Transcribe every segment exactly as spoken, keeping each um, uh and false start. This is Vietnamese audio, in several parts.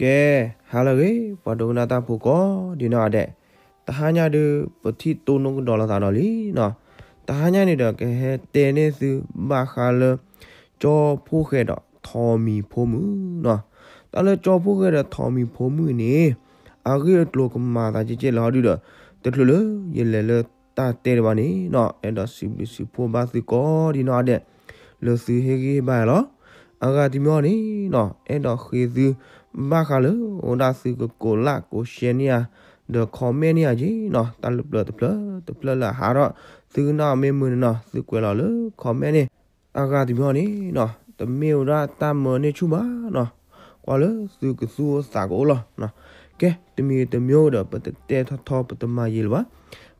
Kê hà là cái và đồ na ta phụ có đi nào đệ ta hanya được bất thi tôn nông đó là ta nói lý nọ ta hanya này được cái tên này từ ba khá là cho phụ khê đó thò mì phô mứ nọ ta là cho phụ khê đó thò mì phô mứ nè à cái lô cầm mà ta chỉ chơi là đi được tức là lớn giờ là là ta tên bạn ấy nọ em đó xí xí phô ba xí có đi nào đệ là xí hay cái bài đó à cái thì mày này nọ em đó khi xí ba khá lớn ông đã sử dụng cổ lạc cổ xe nha được comment nha chứ nó ta lập lờ tập lỡ tập lỡ là há đó từ nào mê mờ nó từ quẹt lò lỡ comment nè à gà thì bọn ấy nó tấm mail ra ta mở nè chú má nó qua lỡ từ cái xua xả gỗ lò nó cái tấm mail tấm mail đó bắt tê thọ thọ bắt tấm mai gì lắm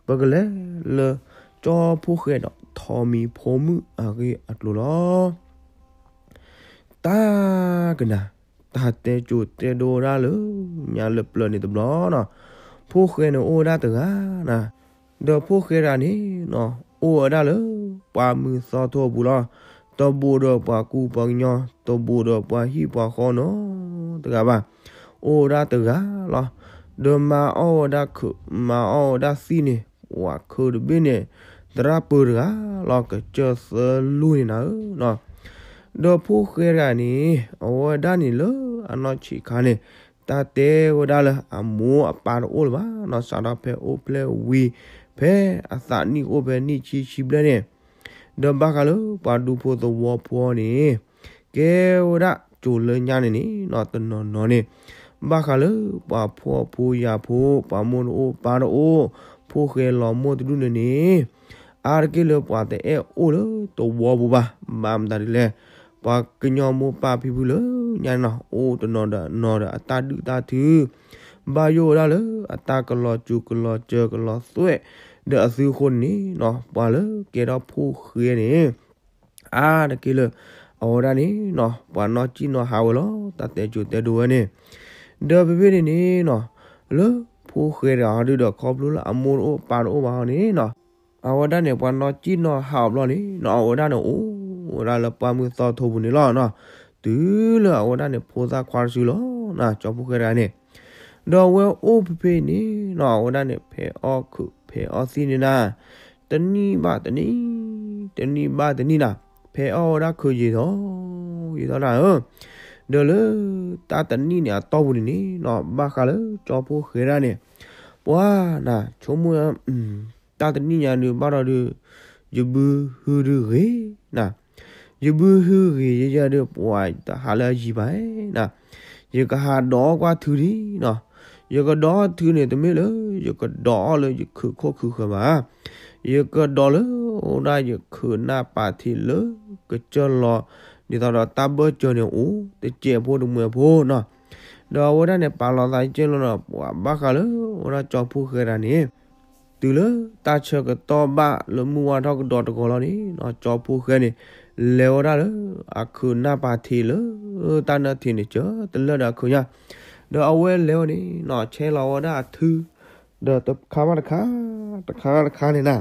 bắt cái lẽ lờ cho phu khê đó thọ mi phô mư à cái ắt lù lò ta cái nào ta tê chuột tê đồ ra lỡ nhà lập lần này tập đó nọ phu khê nó ô ra từ á nè đờ phu khê ra ní nọ ô ở ra lỡ ba mươi so thua bù lo tao bù đờ ba cu bằng nhau tao bù đờ ba hi ba kho nó từ á bà ô ra từ á lo đờ mà ô ra khử mà ô ra xin nè quả khử được bên nè ra bù được á lo cái chờ sờ lui nè nọ đờ phu khê ra ní ô ra ní lỡ anh nói chỉ khá nè ta té vào đó là mua ba ô là nó sao đó phải ô ple wi phải sản ni ô bên ni chi chi bên này đâm ba cái lú và du po tàu vua po này kéo đó chủ lên nhà này nó tên nó nó này ba cái lú và po po ya po và mua ô ba ô po khe lò mua từ luôn này à cái lú và té ô lú tàu vua bu ba bám ta đi lên và cái nhau mua ba phi bu lú nhà nó ô tụi nó đã nó đã ta được ta thứ bao nhiêu đó lứ ta còn lo chú còn lo chờ còn lo suy đỡ siêu khôn ní nó và lứ cái đó phu khía ní à được kia lứ ở đây ní nó và nó chỉ nó hào ló ta té chuột té đuôi ní đỡ về bên ní nó lứ phu khía đó đưa được khom lú là mua ô ba ô vào ní nó ở đây này và nó chỉ nó hào lo ní nó ở đây nó ở đây là ba mươi sáu thùng ní lo nó từ là ở đây này phô ra khoa sư ló là cho phu khê ra này đâu quên ô pê này nó ở đây này pê o khử pê o xin nè tên ni ba tên ni tên ni ba tên ni nè pê o đã khử gì đó gì đó là ơ đờ lỡ ta tên ni nè to bùn này nó ba khá lỡ cho phu khê ra này quá là chỗ mua ta tên ni nhà được bao giờ được giờ bư hư được ghế nè giờ bữa hư gì giờ được hoài ta hà là gì vậy nè giờ cái hà đó qua thứ đi nè giờ cái đó thứ này tôi mới lớn giờ cái đó rồi giờ khử khô khử khử mà giờ cái đó lớn hôm nay giờ khử na bà thì lớn cái chân lò thì tao đó ta bớt chơi nhiều ú để chè vô được mười vô nè đó hôm nay này bà lò tay chơi luôn nè bác cả lớn hôm nay cho phu khơi ra nè từ lớn ta chơi cái to ba lớn mua thao cái đọt của nó đi nó cho phu khơi này leo ra nữa à khử na bà thì nữa ta nữa thì để chớ tên lơ đã khử nha đỡ ao quên leo này nó che lò đã thư đỡ tập khá mà khá tập khá khá này nè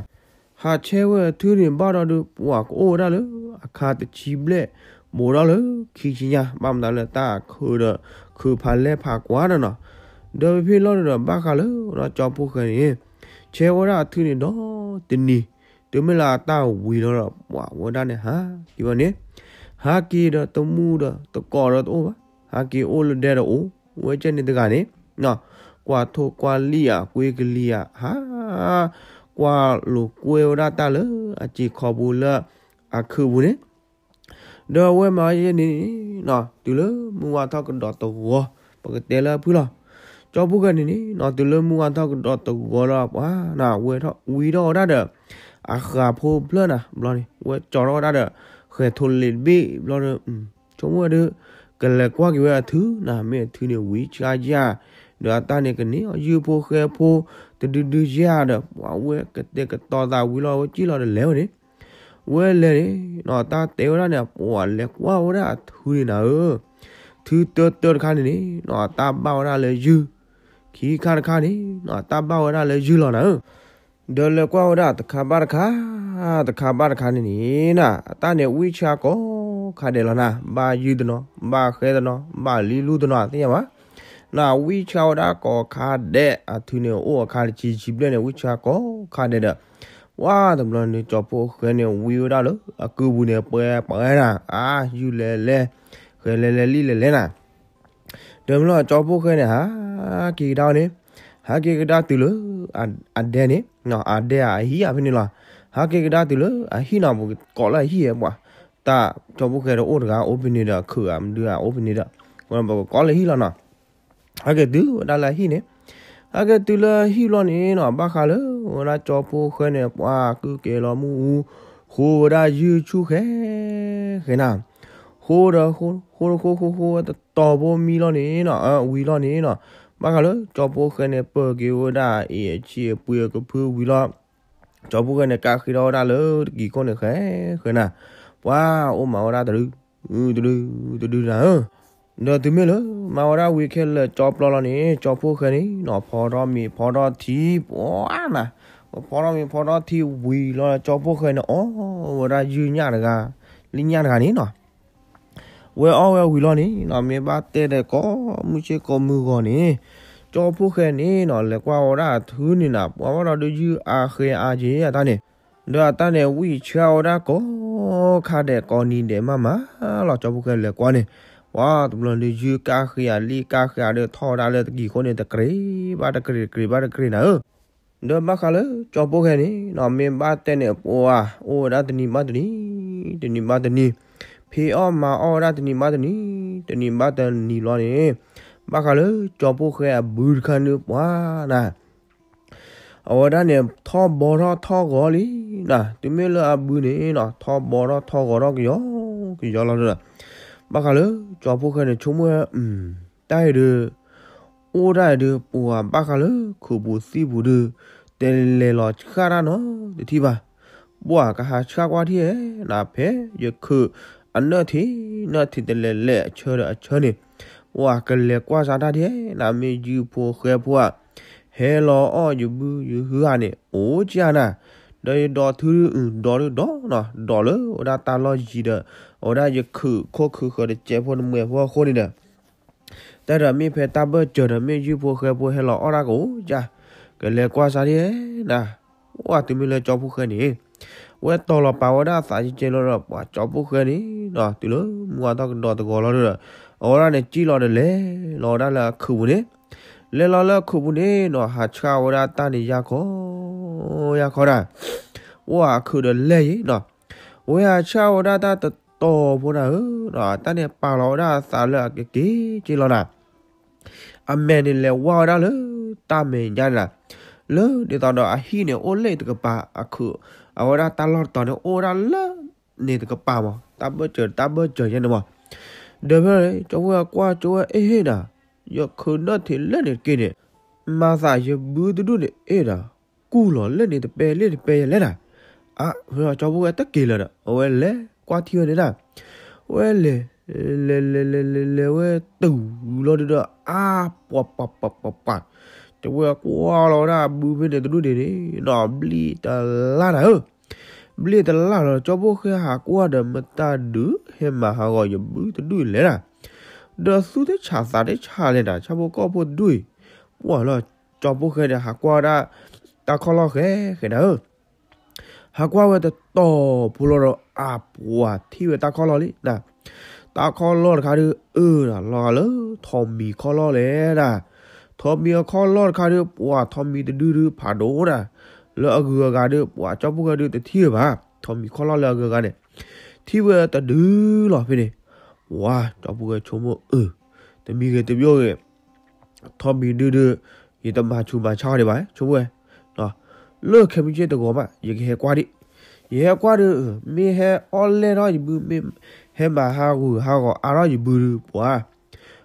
hà che quên thư thì bao đó được quả ô ra nữa khá tập chìm lệ mồ đó nữa khi chi nha băm đó là ta khử đỡ khử phá lệ phá quá đó nọ đỡ phi lo đỡ ba khá nữa nó cho phu khởi này che quên ra thư này đó tên gì tôi mới là tao quỳ đó là quả của đan này hả kỳ vậy nhé hả kỳ đó tao mua đó tao cò đó tao hả kỳ ô lên đây đó ô với trên này tao gài đấy nọ quả thô quả lia quê cái lia hả quả lục quê đó ta lớn chỉ khó bù lơ à khử bù đấy đó quê mà trên này nọ từ lớn mua thao cái đọt tàu gò và cái tê là phu lò cho phu gần này nọ từ lớn mua thao cái đọt tàu gò là quá nào quê thọ quỳ đó đã được à gà phô plơn à lo này quên trò đó đã được khỏe thôn liền bị lo được chống mua được cần là qua cái về thứ là mấy thứ điều quý cha già được ta này cần ní họ dư phô khỏe phô từ từ từ già được bảo quên cái tiền cái to già quý lo chỉ lo được léo đấy quên lên đấy nó ta téo ra này bỏ lẹ quá đã thứ này nữa thứ tơ tơ khan này đấy nó ta bao ra lấy dư khí khan khan đấy nó ta bao ra lấy dư lo nữa đợt lừa qua đó ta khám bác khá ta khám bác khá này nè ta này uy cha có khá để là nè ba dư nó ba khé nó ba lý lu nó thế nhá má na wi chao da ko ka de a thu ne o ka chi chi ble ne wi cha ko ka de da wa dam lo ne cho po khe ne wi da lo a ku bu ne pe pe na a yu le le khe le le li le le na dam lo cho po khe ne ha ki da ne ha ki da tu lo a de ne no a de a hi a ni lo ha ki da tu lo a hi na bu ko la hi wa ta cho po khe da o ga o bi ne da khu am du a o bi ne da ko la hi la na à cái thứ đó là hi nè, à cái thứ là hi lo nè nó ba khá lơ, nó cho po khơi nè, qua cứ kể lo mu, khô đã dư chú khé, khé nào, khô đó khô khô khô khô khô, tò po mi lo nè nó, à uy lo nè nó, ba khá lơ cho po khơi nè, bờ kêu đã ỉ chia bùa cái bùa uy lo, cho po khơi nè cá khi đó đã lơ gì con nè khé, khé nào, qua ôm máu đã từ từ từ từ từ nào đó tụi mình nữa mà ra weekend là job lo lo này job phu khơi này nó phò đó mi phò đó thì quá mà phò đó mi phò đó thì vui lo job phu khơi nó ó ra duy nhà được à linh nhà được à ní nó quê ó quê vui lo ní nó mi ba tê này có mu chơi có mưa gòn ní job phu khơi ní nó lại qua ra thứ này nè qua ra đôi dư à khơi à gì à ta này đó ta này vui chơi ra có khá để còn nhìn để mà má lo job phu khơi lại qua này wow tụi mình đi du cá khía đi cá khía được thò ra được gì con này ta kri ba ta kri kri ba ta kri nữa được bác khá lớn cho bố cái này nó mềm ba tên này wow ô ra từ ní ba từ ní từ ní ba từ ní phi o mà o ra từ ní ba từ ní từ ní ba từ ní lo này bác khá lớn cho bố khía bự khăn được quá nè ở đây này thò bò ra thò gò đi nè tụi mình là bự này nó thò bò ra thò gò ra cái gió cái gió là được bác khá lỡ cho bố khơi này chúng mưa um tai được ô tai được bùa bác khá lỡ khử bùa si bùa được tên lề lọt khá ra nó để thi bà bùa cả hạt khá qua thi ấy là phế giờ khử ăn nữa thì nữa thì tên lề lệ chơi đỡ chơi này bùa cần lệ qua giá ra thế là mình dư bùa khơi bùa hè lò o dư bư dư hứa anh này ố cha nè đây đo thứ đo được đó nọ đo lỡ ở đây ta lo gì đó ở đây giờ khử khô khử khử để chế phần mềm vào khô đi nè đây là mi phải ta bơ chờ là mi chịu phù khơi phù hay lọ ở đây cũng chả cái lệ qua sao đấy nè qua tụi mình là cho phù khơi này qua to là bảo ở đây sao chỉ chơi là qua cho phù khơi này nọ tụi lỡ qua tao đo tao gọi lo được ở đây này chỉ lo được lẽ lo đây là khử đấy lẽ lo là khử đấy nọ hạt cao ở đây ta đi ra có ya khó ra, wow khử được lấy đó, wow sao ra ta to bữa nào đó ta này bà lão ra xả lợn cái kí chỉ lo nè, anh mẹ này là wow ra lỡ ta mẹ nhà là lỡ để tao đó hi này ôn lấy từ cái bà khử, ở ra ta lo tao này ôn ra lỡ này từ cái bà mà ta bớt chờ ta bớt chờ nha đúng không? Được rồi, chúng ta qua chúng ta ấy nè, giờ khử nó thì lỡ này kia này, mà giải giờ bữa tôi đút này ấy nè. Cú lọ lên đi tập bè lên tập bè lên à à rồi cho bố cái tất kỳ là đó ôi lé qua thiêu đấy là ôi lé lé lé lé lé ôi tử lo được đó à pop pop pop pop pop cho bố qua lo ra bự bên này tôi đuổi đấy đó bli ta la này ơ bli ta la rồi cho bố khi hạ qua đời mà ta đứa em mà hạ gọi giờ bự tôi đuổi lé à đó suốt thế trả giá đấy trả lên à cho bố có bố đuổi quả là cho bố khi hạ qua ra ta khó lo khé khé đó, hả qua về ta to pulo rồi à bùa thì về ta khó lo đi nè, ta khó lo được khá được, ừ là lo lỡ thòm mì khó lo lẽ nè, thòm mì khó lo được khá được, bùa thòm mì từ đưa đưa phá đố nè, lỡ gừa gà được, bùa cho bùa được từ thiệp à, thòm mì khó lo lỡ gừa gà này, thì về ta đưa lo về này, bùa cho bùa chống bùa, ừ, từ mì người từ vô người, thòm mì đưa đưa, thì ta mà chùm mà cho để bái, chống bùa lỡ khi mình chơi từ gốm à, giờ cái hè qua đi, hè qua được, mi hè online đó gì bự, mi hè mà ha gù ha gò, à đó gì bự, quá,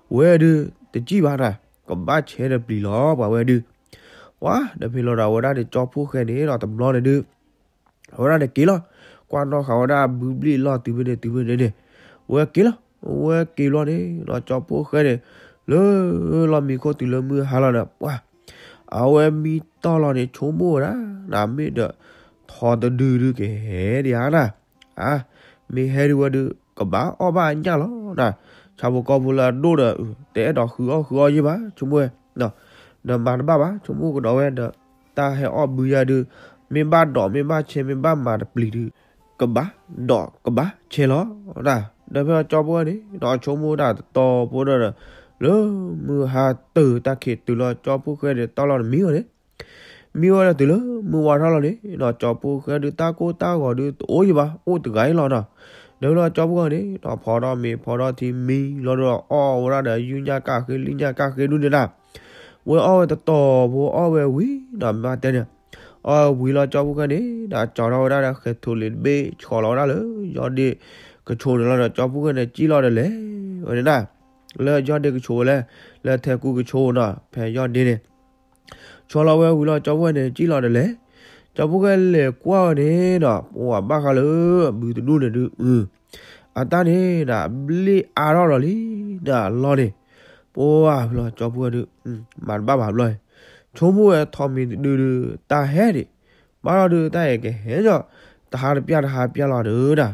quê được, từ chi bạn à, còn ba chế được bì ló, bảo quê được, quá, đợt mình lo đầu ra để cho phú khen đấy, lo tầm lo này được, họ ra để ký lo, quan lo khảo ra bự bì lo từ bên đây từ bên đây này, quê ký lo, quê ký lo đấy, lo cho phú khen này, lỡ lo mi có từ lỡ mưa hà lo nè, quá. Áo em mi to lo này chỗ mua đó làm mi được thò từ đưa đưa cái hé đi á nè à mi hé đưa đưa cả bá o ba nhà nó nè chào cô vừa là đô đỡ để đó khứa khứa gì bá chúng mua nọ nọ mà nó ba bá chúng mua cái đó em đó ta hãy ở bây giờ được mình ba đỏ mình ba chè mình ba mà đập lì được cầm bá đỏ cầm bá chè nó nè đây bây giờ cho mua đi đó chúng mua đã to mua đó là lỡ mưa hà từ ta khịt từ lo cho phu khơi để to lo là miêu đấy miêu là từ lỡ mưa hòa ra lo đấy nó cho phu khơi được ta cô ta gọi được ôi gì bá ôi từ gái lo nào nếu là cho người đấy nó phò đó mì phò đó thì mì nó được o ra để duy nhà cả cái linh nhà cả cái luôn thế nào với o ta to với o về quý đó mà tên này o quý là cho người đấy đã cho nó ra là cái thủ liền b cho nó ra nữa do đi cái chỗ này là cho người này chỉ lo để lấy ở đây nào là do đi cái chỗ này là theo cô cái chỗ nào phải do đi này cho nó về quý là cho người này chỉ lo để lấy cho bố cái lệ qua đấy đó, ủa ba cái lứa bị tụi đun này được, ừ, anh ta đấy đã li à đó rồi li đã lo đi, ủa rồi cho bố được, mà ba bảo rồi, chúng bố thằng mình đưa đưa ta hết đi, ba đưa ta cái hết rồi, ta hai bia hai bia là được đó,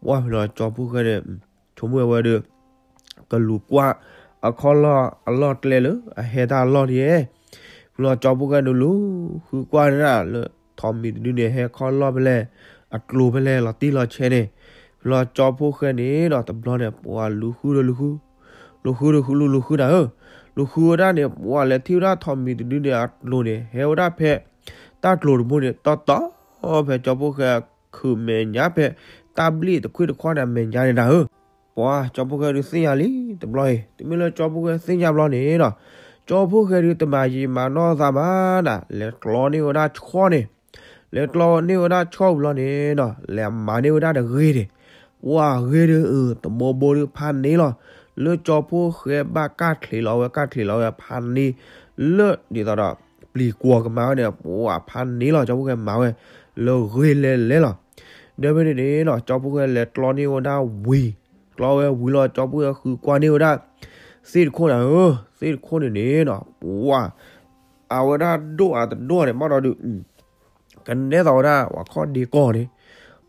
ủa rồi cho bố cái này, chúng bố về được, cái lù qua, à khó lo, à lo lẹ lứa, hết ta lo đi, rồi cho bố cái đồ lú, cứ qua đấy là thom mình đưa này hay con lo bên lề, ắt lù bên lề là tí lo che này, lo cho phu khơi này đó tập lo này, wow lù khư lù khư, lù khư lù khư lù khư đã ơ, lù khư đã này, wow lại thiếu đã thom mình đưa này ắt lù này, heo đã phe, ta lù được này, to to, ô phe cho phu khơi khử mề nhá phe, ta bli tập khư được khoa này mề nhá này đã ơ, wow cho phu khơi được sinh nhà lý tập lo này, tụi mình lo cho phu khơi sinh nhà lo này đó, cho phu khơi được tập bài gì mà nó ra má đã, lại lo này đã khoa này. Lẽ lo nếu đã cho lo này đó, lẽ mà nếu đã được ghê đi, wow ghê được ừ, tầm bồ bồ được pan này rồi, lỡ cho phu khé ba cát thì lo cát thì lo pan đi, lỡ đi tao đó, lì qua cái máu này, wow pan này rồi cho phu khé máu này, lỡ ghê lên lên rồi, nếu bên này đó cho phu khé lẽ lo nếu đã quỳ, lo quỳ lo cho phu khé cứ qua nếu đã, xin khôn này ơ, xin khôn này đó, wow, áo đã đua à đua này bao đó được. Cái nét đó ra, quả con đi cò đi,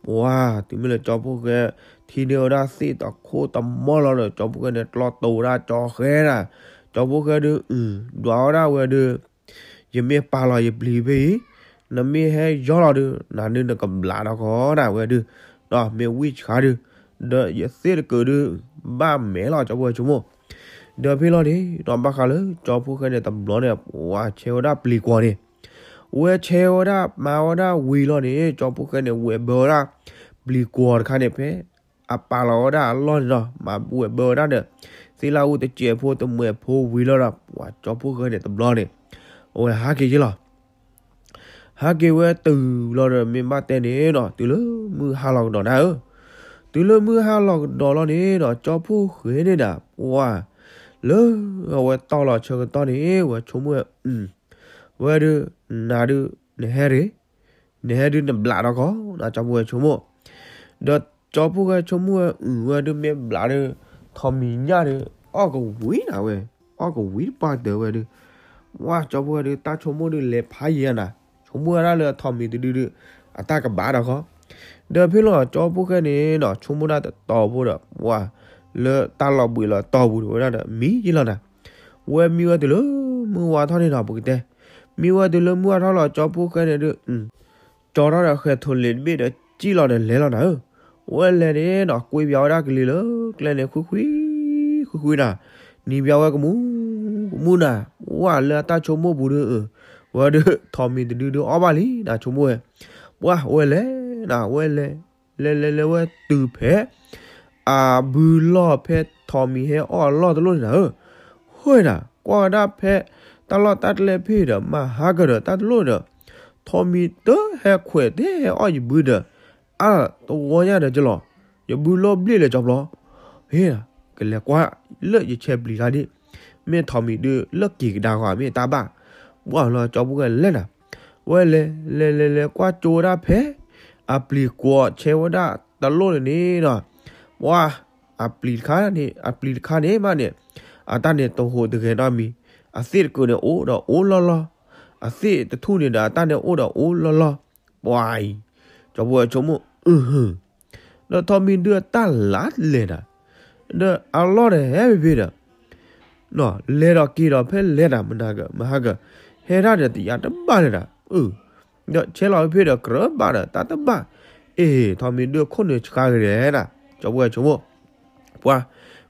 wow, tụi mình là cho phu khé thì điều ra xịt tao khô tầm mò lo rồi cho phu khé này lo tàu ra cho khé ra, cho phu khé được, ừ, đó ra vừa được, giờ mi pa lo giờ lì về, nó mi hay gió lo được, là nên là cầm lá nó khó nào vừa được, đó mi quỳ khá được, đợi giờ xịt cử được, ba mẹ lo cho vừa chúng mua, đợi phi lo đi, đó ba khá lớn, cho phu khé này tầm lo này, wow, treo đáp lì qua đi. Ué treo đó, máu đó, quỳ lo này cho phu khơi này ué bờ đó, bì quạt khai này phê, à pa lo đó lo rồi mà ué bờ đó được, xí là ué tới chè phu tới mười phu quỳ lo đó, quả cho phu khơi này tập lo này, ué há kia chứ lo, há kia ué từ lo rồi mình bắt tên này đó, từ lớn mưa hao lòng đó đã, từ lớn mưa hao lòng đó lo này đó cho phu khơi này đã, quả lớn ué to là chơi cái to này ué chống mưa, ué được nà đưa nè hè đấy nè hè đưa nằm lạ đó có là cho mua chỗ mua đợt cho phu cái chỗ mua ừ đưa mẹ lạ đưa thòm mì nhá đưa o cầu quý nào về o cầu quý ba tờ về đưa qua cho phu đưa ta chỗ mua đưa lẹp hai gì nè chỗ mua ra là thòm mì đưa đưa à ta cả bả đó có đợt phi lo cho phu cái này đó chỗ mua ra tò phu đó qua lợ ta lò bụi là tò bụi ra đó mí gì là nè qua mua từ lỡ mua qua thôi đi nào bụi tê mua từ lâu mua đó là cho phu khơi này được, cho đó là khơi thôn liền biết để chỉ là để lấy là nào, quên lên đấy nó quay béo ra cái lì lớn lên này khui khui khui khui nè, ní béo cái mũ mũ nè, wow là ta cho mua bù được, wow được thòm mình được được ở ba lý đã cho mua, wow quên lấy, nà quên lấy, lấy lấy lấy quên từ phe, à bù lo phe thòm mình hay ở lo từ luôn nào, hơi nè qua đã phe ta lo tát lên phi đó mà há cái đó tát luôn đó, thòm mì tớ hay khỏe thế hay ở gì bự đó, à tôi gọi nhà để cho lo, giờ bự lo bự để cho lo, thế à, cái này quá, lỡ giờ chèm bự ra đi, mẹ thòm mì đưa lỡ kì cái đào hoa mẹ ta bả, bảo lo cho bố cái lên à, quay lên lên lên lên qua chỗ đó phe, à bự quá chéo đó, tát luôn này nọ, wow, à bự khá này, à bự khá này mà này, à ta này tôi hồi từ cái đó mì. À xịt cái này ô đó ô lo lo, à xịt cái thu này đã ta này ô đó ô lo lo, boy, cho vừa chống một, ừ hừ, đó thò mình đưa ta lát lên à, the a lot of heavy bidder. No, let a kid up and let a managa, mahaga, head out at the other banner. Ooh, the cello bidder crab banner, tata ba. Eh, Tommy do college carriera. Job cho bố. Qua,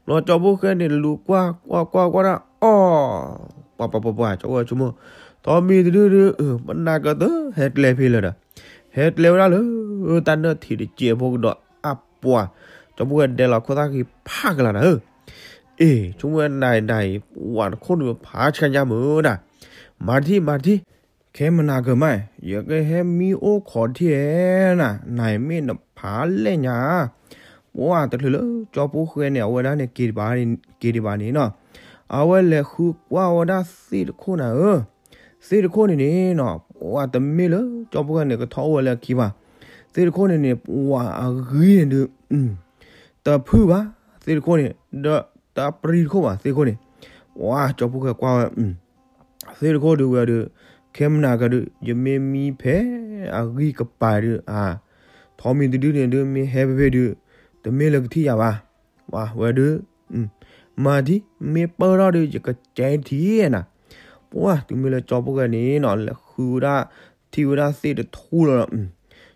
nó cho bố cái này lù qua, qua, qua, qua ra. Oh, papa, papa, cho cho bố. Tommy đưa đưa, managa tớ, hết lê piller. Hết lê ra lư, tan nữa thì để chia vô đọt áp qua. Cho bố đây là cô ta khi phá cái là nữa. Ê, chúng em này này hoàn khôn được phá cái nhà mới nè. Mà thì mà thì cái mà nào cơ mày, giờ cái em mi ô khó thiệt nè, này mi nó phá lên nhà. Bố à, thật lỡ cho bố khuyên nẻo ở đó này kỳ bà này kỳ đi bà này nọ. À, vậy là khu qua ở đó xịt khô nào ơ, xịt khô này nè nọ. Bố à, tầm mi lỡ cho bố cái này cái thau là kỳ bà, xịt khô này nè, bố à ghi được. Ừ. Ta phư bá, xịt khô này, đó ta pri khô à, xịt khô này. Wow, cho bố cái qua, ừ, xịt khô được rồi được. Kem nào cả được, giờ mi mi phé, à ghi cặp bài được à, thọ mi từ đứa này đứa mi happy về được. Tớ mê lực thi à bà, bà vừa đứa, mà thì mê bơ ra đứa chỉ có cháy thí nè. Ủa, tớ mê là cho bố cái này nó là khu ra, thi vô ra xe được thu rồi nè.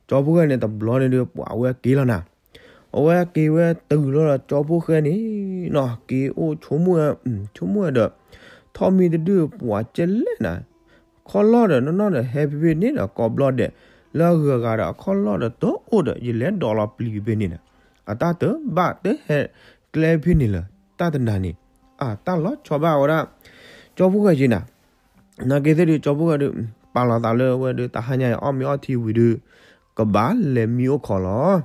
Cho bố cái này tập lo này được, bà vừa kì là nè. Ủa, kì vừa từ đó là cho bố cái này, nó kì ô chỗ mua, chỗ mua được. Thôi mê đứa bà chết lên nè. Khó lo rồi, nó nói là happy bên này là có blood đấy. Là gà gà đó, khó lo rồi, tớ ô rồi, dì lén đó là plì bên này nè. À ta tớ bà tớ hẹn kle pin này là ta tần đàn này à ta lót cho bà ở đó cho bố cái gì nè nó kia thế đi cho bố cái được bà là ta lơ qua được ta hai nhà om mi thì vui được có bá lệ mi ô khó ló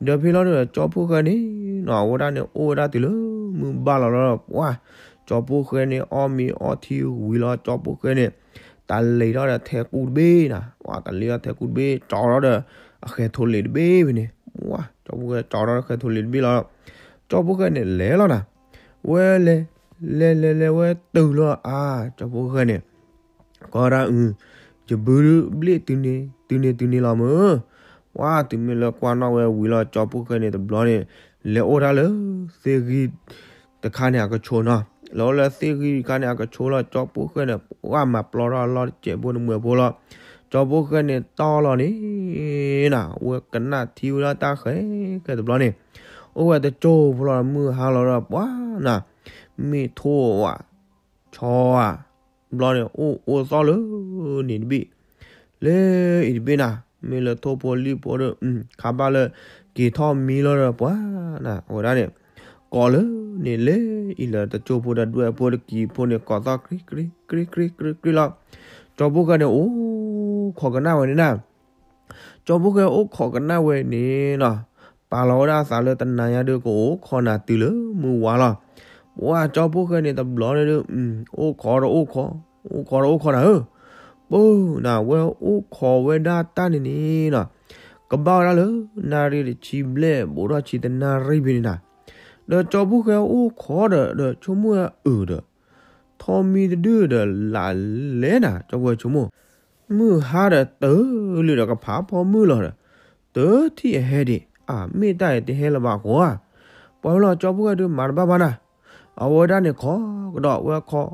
được phi lót được cho bố cái này nó ở đó này ô đó từ lơ bà là lơ quá cho bố cái này om mi thì vui lót cho bố cái này ta lấy đó là thẻ cút bê nè quá ta lấy thẻ cút bê cho đó là khe thôn lấy bê vậy nè quá cho bố cái trò đó cái thôn liền biết là cho bố cái này lẽ lo nè quê lê lê lê lê quê từ lo à cho bố cái này có ra ừ cho bự bự từ này từ này từ này làm ơ wow từ mình là quan nó quê quỳ là cho bố cái này tập lo này lẽ ô ra lỡ xe ghi tập khai này có chỗ nào lỡ là xe ghi khai này có chỗ là cho bố cái này wow mà lo ra lo chạy buôn mười buôn lo cho bố cái này to lo này nào quê cắn là thiêu ra ta khé cái tập lo này ôi ta trâu vừa là mưa hà lo ra quá nè mi thua à cho à lo này ô ô to lớn nền bị lê ít bên à mi là thua bỏ đi bỏ được khá ba là kỳ thọ mi lo ra quá nè ở đây này có lớn nền lê ít là ta trâu vừa đặt đuôi vừa được kỳ vừa này có ra kri kri kri kri kri kri lo cho bố cái này ô khó cái nào vậy nè cho bố cái ố khó cái nào vậy nè nọ bà lão đã xả lừa tận này đưa cổ khó nà từ lớn mua quá lo quá cho bố cái này tập lò này được ố khó rồi ố khó ố khó rồi ố khó nào ơ bố nào quê ố khó quê đa ta này nè nọ cầm bao ra lớn nà đi để chìm lệ bố ra chỉ tận nà ri bên nè đợt cho bố cái ố khó đợt đợt cho mua ừ đợt Tommy đưa đợt là lẽ nè cho quê cho mua mưa ha đã tớ lừa được cái phá phò mưa rồi tớ thì hè đi à mi tai thì hè là bà quá bảo là cho bố cái đứa mà ba ba nè ở đây này khó đỏ qua khó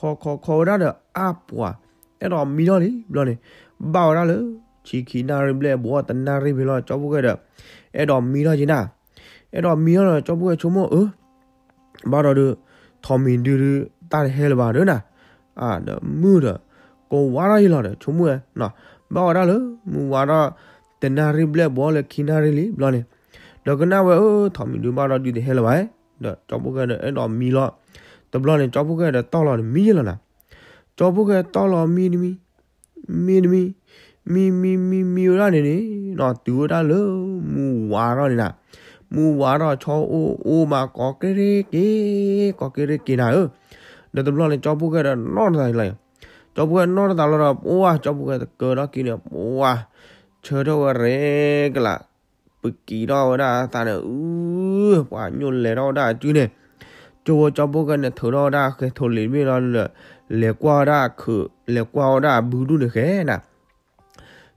khó khó khó ra được áp quá cái đó mi đó đi lo này bảo ra nữa chỉ khi nào em lấy búa tận nào em lo cho bố cái được cái đó mi đó chứ nào cái đó mi đó là cho bố cái chúng mua ớ bao đó được thò mình đưa đưa ta thì hè là bà nữa nè à đỡ mưa rồi cô quá ra là để chúng mua nọ bao ra lỡ mua quá ra tên nào rib lẹ bỏ lẹ khi nào rili lo này đó cái nào vậy ơ thọ mình đưa bao ra đi thì hết là vậy đó cho bố cái này đó mi lo tập lo này cho bố cái này to lo này mi lo nè cho bố cái to lo mi mi mi mi mi mi mi mi ra này này nọ từ ra lỡ mua quá ra này nè mua quá ra cho ô ô mà có cái cái cái có cái cái nào ơ đó tập lo này cho bố cái này nó dài này cho bố nó tạo ra bố cho bố cơ đó kia bố chờ đâu rồi cái là bất kỳ đâu đã ta nữa quả nhon lẻ đâu đã chứ này cho cho bố cái này thử đâu đã cái thổi lên bây giờ là lẻ qua đã khử lẻ qua đã bự đu được khé nè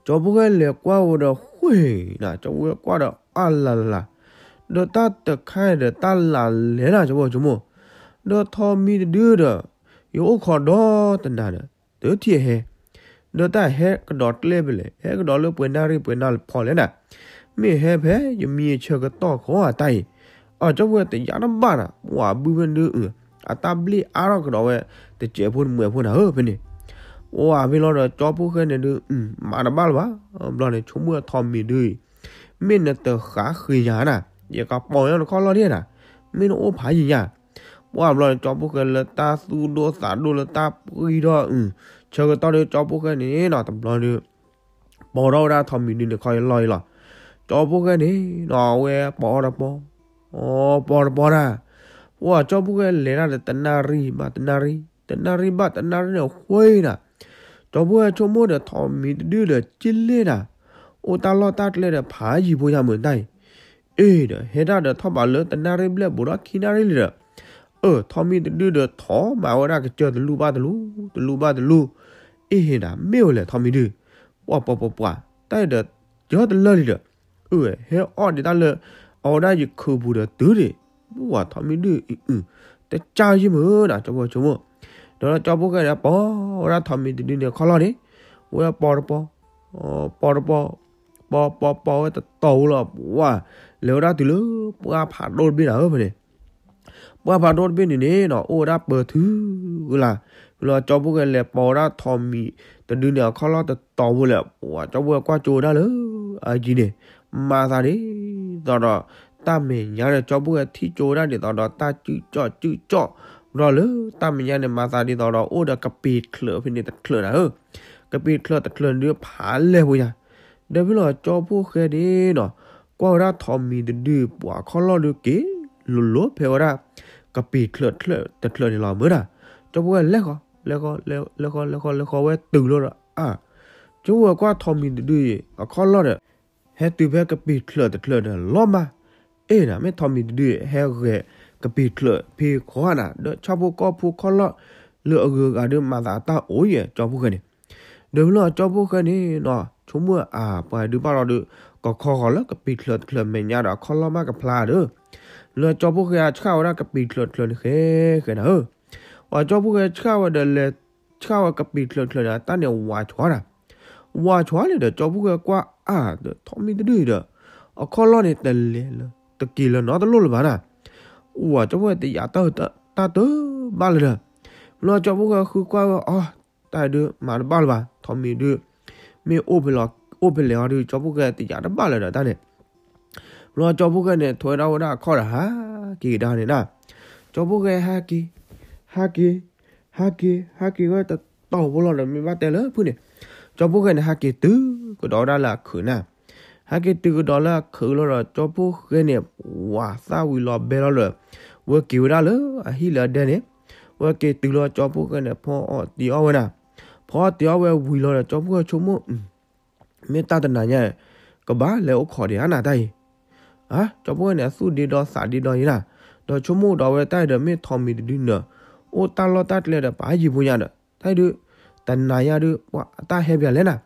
cho bố cái lẻ qua rồi đó hui nè cho bố qua đó à là là đợt ta tờ khai đợt ta là lẽ nào cho bố chúng mồ đợt thọ mi đưa đợt yếu khó đó tận đà đợt đợt thiệt hè đợt ta hè cái đọt lê bể hè cái đọt lê quên nari quên nal phò lẽ nè mi hè bé giờ mi chơi cái to khó à tay ở trong vừa tận giá năm ba à quả bưu bên đưa ở à ta bli à đó cái đó vậy tận chế phun mười phun hở bên này quả vì lo đợt cho phun cái này đưa mà nó bao quá lo này chúng mưa thọ mi đưa mình là tờ khá khỉ nhá nè, giờ gặp bò nó khó lo đi nè, mình ốp phải gì nhá, qua rồi cho bố cái là ta su đua xả đua là ta đi đó, ừ, chờ cái tao đi cho bố cái này nó tập lo được, bò đâu ra thầm mình đi được coi lòi lò, cho bố cái này nó que bò ra bò, ô bò ra bò ra, qua cho bố cái lấy ra để tận nari ba tận nari, tận nari ba tận nari nó quay nè, cho bố cái cho mua được thầm mình đưa được chín lên nè. Ô ta lo tát lên là phá gì bôi ra mượn tay, ê đó hết ra được thọ bảo lớn tận nari bia bù đó khi nari rồi, ờ thọ mi đưa được thọ bảo ra cái chờ từ lu ba từ lu từ lu ba từ lu, ê hết đã miêu là thọ mi đưa, quả quả quả quả, tay được chớ từ lơ đi rồi, ừ hết ở để ta lơ, ở đây chỉ khử bù được tứ đi, quả thọ mi đưa, ừ, ta trao gì mới đã cho bố cho bố, đó là cho bố cái đã bỏ ra thọ mi đưa được khó lo đấy, ôi bỏ bỏ, bỏ bỏ bò bò bò cái tàu là wow nếu ra từ lứa qua phạt đôn bên ở vậy qua phạt đôn bên này nó ô ra bờ thứ là là cho bố cái là bò ra thòm mì từ đứa nào khó lo từ tàu vừa là wow cho bố qua chỗ đó lứa à gì này mà ra đấy rồi đó ta mình nhớ là cho bố cái thi chỗ đó để đó đó ta chữ chọ chữ chọ rồi lứa ta mình nhớ là mà ra đi đó đó ô đã cặp bì khử bên này tật khử đã ơ cặp bì khử tật khử đứa phá lên bây giờ để với là cho bố cái đấy nọ qua ra thòm mì được đưa bỏ khó lo được kế lùn lốp theo ra cặp bì khượt khượt tật khượt thì lò mới ra cho bố cái lẹ khó lẹ khó lẹ lẹ khó lẹ khó lẹ khó với từ luôn rồi à cho bố qua thòm mì được đưa à khó lo được hết từ về cặp bì khượt tật khượt là lo mà ê nè mấy thòm mì được đưa hết về cặp bì khượt thì khó nè đỡ cho bố có bố khó lo lựa gương à đưa mà giả ta ối vậy cho bố cái này để với là cho bố cái đấy nọ chúng mưa à phải đứa bao được có khó khó lắm cái bịt lợn lợn mình nhà đã khó lo mà cái pha nữa lợn cho bố cái khao ra cái bịt lợn lợn khé khé nào và cho bố cái khao để lợn khao cái bịt lợn lợn là ta nhiều hoa chua nè hoa chua này để cho bố cái qua à để thằng mình đưa được ở khó lo này để lợn tự kỷ là nó đã luôn rồi nè và cho bố cái thì giả tơ ta tớ ba lần lợn cho bố cái cứ qua à ta đưa mà nó ba lần thằng mình đưa mình ôm lọ ôm lọ đi cho bố cái thì giả nó bao lần rồi ta này rồi cho bố cái này thôi đâu đã khó đã há kỳ đa này nè cho bố cái ha kỳ ha kỳ ha kỳ ha kỳ cái tàu bố lọ rồi mình bắt tay lớn phun này cho bố cái này ha kỳ tứ cái đó đã là khử nè ha kỳ tứ cái đó là khử lọ rồi cho bố cái này wow sao quỳ lọ bê lọ rồi vừa kiểu ra lớn à hi là đây này vừa kỳ tứ lọ cho bố cái này pho tí ao nè khó tiêu về vui lo là cho bố cho mua miếng ta tận này nhỉ các bác lấy khỏi để ăn à tay á cho bố này su đi đo xả đi đo như nào đo cho mua đo về tay được miếng thòm mì đi nữa ô ta lo ta lấy được bả gì vui nhỉ thấy được tận này nhá được ta hay về lên à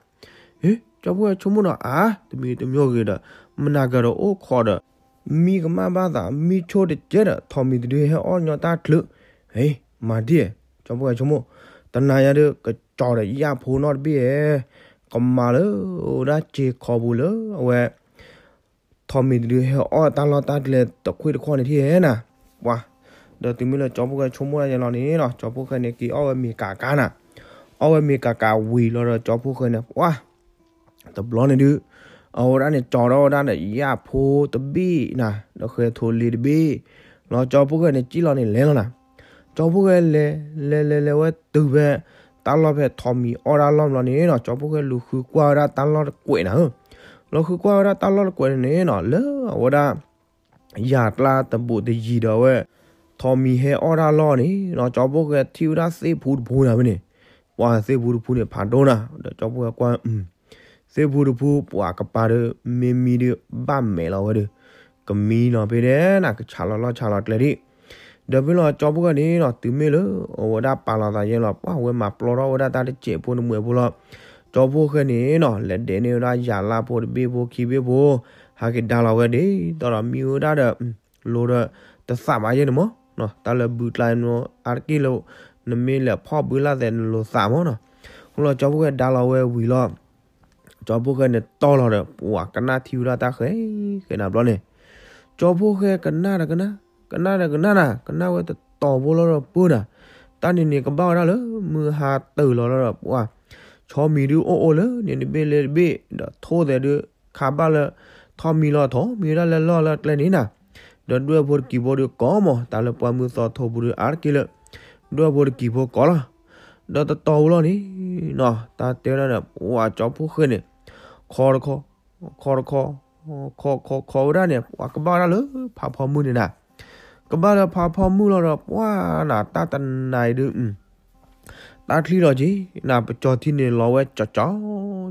ế cho bố cho mua nó á tụi mình tụi nhau gì đó mình nào cái đó ô khó đó mi cái má ba giả mi cho được chết đó thòm mì đi hay ó nhau ta lự ấy mà đi cho bố cho mua tận này nhá được cái cho đấy ya phù nó biết cầm mà lỡ đã chỉ khó bù lỡ về thòm mình đưa họ ta lo ta lên tập khuya được con này thì hết nè wow đợt từ mới là cho bố cái chúng mua này lò này rồi cho bố cái này kia ao mì cả cá nè ao mì cả cá quỳ rồi cho bố cái này wow tập lò này đưa ao đã này cho đó đã này ya phù tập bi nè nó khơi thổi lì bi nó cho bố cái này chỉ lò này lên nè cho bố cái lên lên lên lên từ về ta lo về thòm mì ở ra lo này nó cho bố cái lù khử qua ra ta lo quậy nữa lù khử qua ra ta lo quậy này nó lỡ ở ra giặt là tầm bộ thì gì đâu ấy thòm mì hay ở ra lo này nó cho bố cái thiếu ra xe phun phun nào bên này qua xe phun phun này phản đô nào để cho bố cái qua xe phun phun qua cặp ba đứa mì mì đứa ba mẹ lo đứa cái mì nó bên đấy là cái chả lo lo chả lo lại đi đối với là cho bố cái này nó từ mấy lứa ở đa bà là tại vì là quá quên mà lo đó ở đa ta để chế bố nó mười bố lo cho bố cái này nó lên để nêu ra giả là bố bị bố khi bị bố hai cái đào lào đấy đó là miêu đã được lô đó ta xả máy chứ nó ta là bứt lại nó ăn kia lô nó mới là pha bứt lại để lô xả nó không là cho cái đào lào ấy vui lo cho bố cái này to lò được quả cái na thiu ra ta khé cái nào đó này cho bố cái cái na là cái na cái na là cái na nè cái na cái to bố lò bự nè ta nhìn nhìn cái bao đó lớn mưa hà từ lò đó quả cho mì đưa ô ô lớn nhìn bê lên bê đó thôi để đưa khá bao là thò mì lò thò mì ra là lò là lên đấy nè đó đưa bột kỳ bột được có mà ta là qua mưa to thô bột được át kia lợn đưa bột kỳ bột có là đó ta to lò ní nọ ta tiêu ra là quả cho bố khơi này khó đó khó khó đó khó khó khó khó ra nè quả cái bao đó lớn phá phá mưa này nè cái bao đó phá phá mưa rồi quá là ta tận này được ta khi rồi chứ là cho thiên này lo cho chó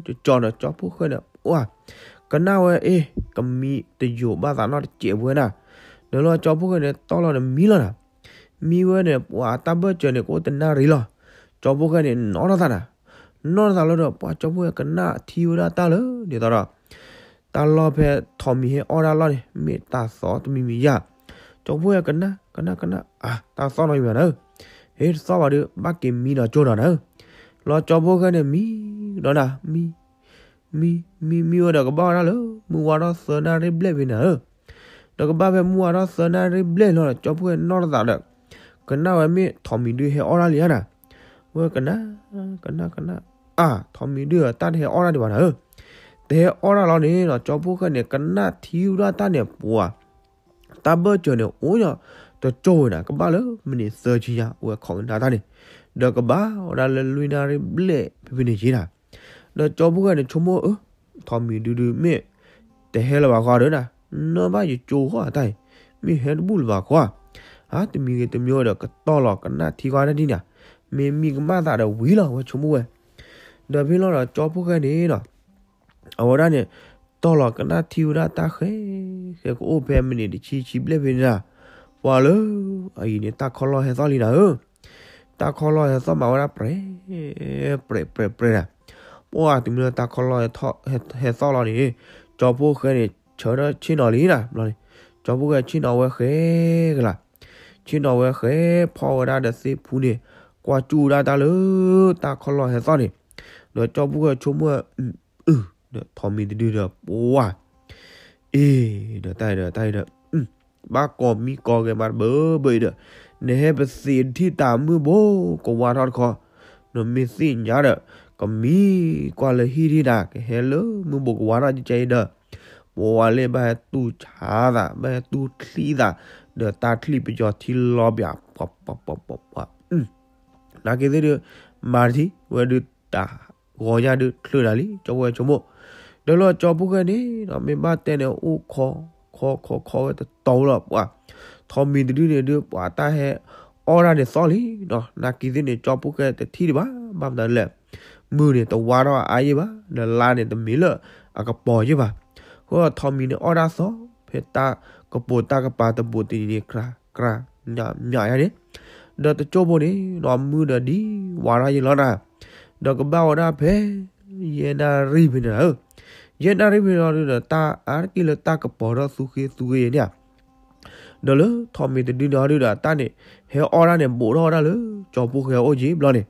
cho cho là chó phú khơi nè quá cái nào ấy cầm mi từ dụ ba giá nó chịu với nè nếu lo cho phú khơi này to là mi rồi nè mi với này quả ta bớt chờ này cố tình na rỉ rồi cho phú khơi này nó nó ra nè nó ra luôn rồi quả cho phú khơi cái nào thiêu ra ta nữa để ta đó ta lo về thò mi hay o ra lo này mi ta xó tụi mi mi già cho phú khơi cái nào cái nào cái nào à ta xó nói về nữa hết sao vào được bác kìm mi là chỗ đó nữa lo cho bố cái này mi đó là mi mi mi mi ở đó có bao đó nữa mua đó sơn na rê ble về nữa đó có bao về mua đó sơn na rê ble nó là cho bố cái nó giả được cái nào em mi thò mi đưa hệ ora liền à với cái nào cái nào cái nào à thò mi đưa ta hệ ora thì bảo nữa thế ora lo này là cho bố cái này cái nào thiếu đó ta này bùa ta bơ chờ này ối nhở cho trôi nè các bác lớn mình để sơ chi nhá của con ta này được các bác ra lên lui na đi lệ bên này chi nè được cho bố cái này cho mua ớ thò mì đưa đưa mẹ để hết là bà qua nữa nè nó bao nhiêu chú quá tay mình hết bùn bà qua á thì mình cái tôm nhồi được cái to lọ cái na thì qua đây đi nè mình mình cái ba tạ đầu quý lọ qua cho mua được biết nó là cho bố cái này nè ở đây nè to lọ cái na thiu ra ta khé khé của opel mình để chi chi lệ bên nè và lỡ ấy nên ta khó lo hết rồi nữa ta khó lo hết rồi mà ra pre pre pre pre wow thì mình ta khó lo hết hết hết rồi này cho bố cái này chờ đó chín nào lý nè rồi cho bố cái chín nào khé là chín nào khé phao ra để xếp phun đi qua chu ra ta lỡ ta khó lo hết rồi này rồi cho bố cái chúng mua ừ được thò mình đi được wow ê được tay được tay được bác có mi có cái mặt bớ bơi được nên hết bớt xin thì tám mươi bố có qua thoát khó nó mi xin nhá được còn mi qua lời hi đi đà cái hết lỡ mưa bột quá ra chơi được qua lên bài tu chả ra bài tu thi ra được ta thi bây giờ thì lo bịa bập bập bập bập bập là cái gì được mà thì vừa được ta gọi ra được lừa đảo lý cho vừa cho bộ đó là cho bố cái đấy nó mới ba tên này u khó khó khó khó cái tàu là quả thò mình đưa này đưa quả ta hệ ora để so lý đó là cái gì để cho bố cái thi đi bá bám tới lẹ mưa để tàu qua đó ai vậy bá là la để tầm mí lợ à cặp bò chứ bà có thò mình để ora so phải ta cặp bò ta cặp bà tầm bò thì đi kra kra nhả nhả ra đấy đợt tao cho bố đấy nó mưa đợt đi qua ra gì đó nè đợt cái bao đó phải gì là ri bên nữa giờ đã đi vào rồi ta ăn kia là ta cặp bò đó suy khi suy nè đó lứ thò mình từ đi đó đi là ta này heo ra này bộ đó ra lứ cho bố heo ôi gì blo này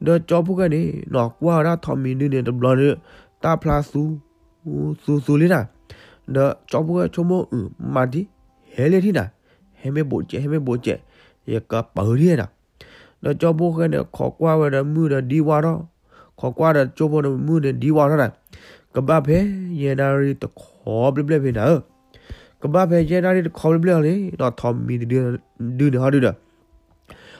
đó cho bố cái này nó qua ra thò mình đi này tập blo nữa ta plasu su su lên nè đó cho bố cho mua ừ mà đi heo lên đi nè heo mấy bộ trẻ heo mấy bộ trẻ giờ cặp bờ đi nè đó cho bố cái này khó qua rồi là mưa là đi qua đó khó qua là cho bố là mưa là đi qua đó này các ba phê giờ đây tôi khó bê bê nữa các ba phê giờ đây khó bê bê này nó thòm mi đưa đưa được đưa được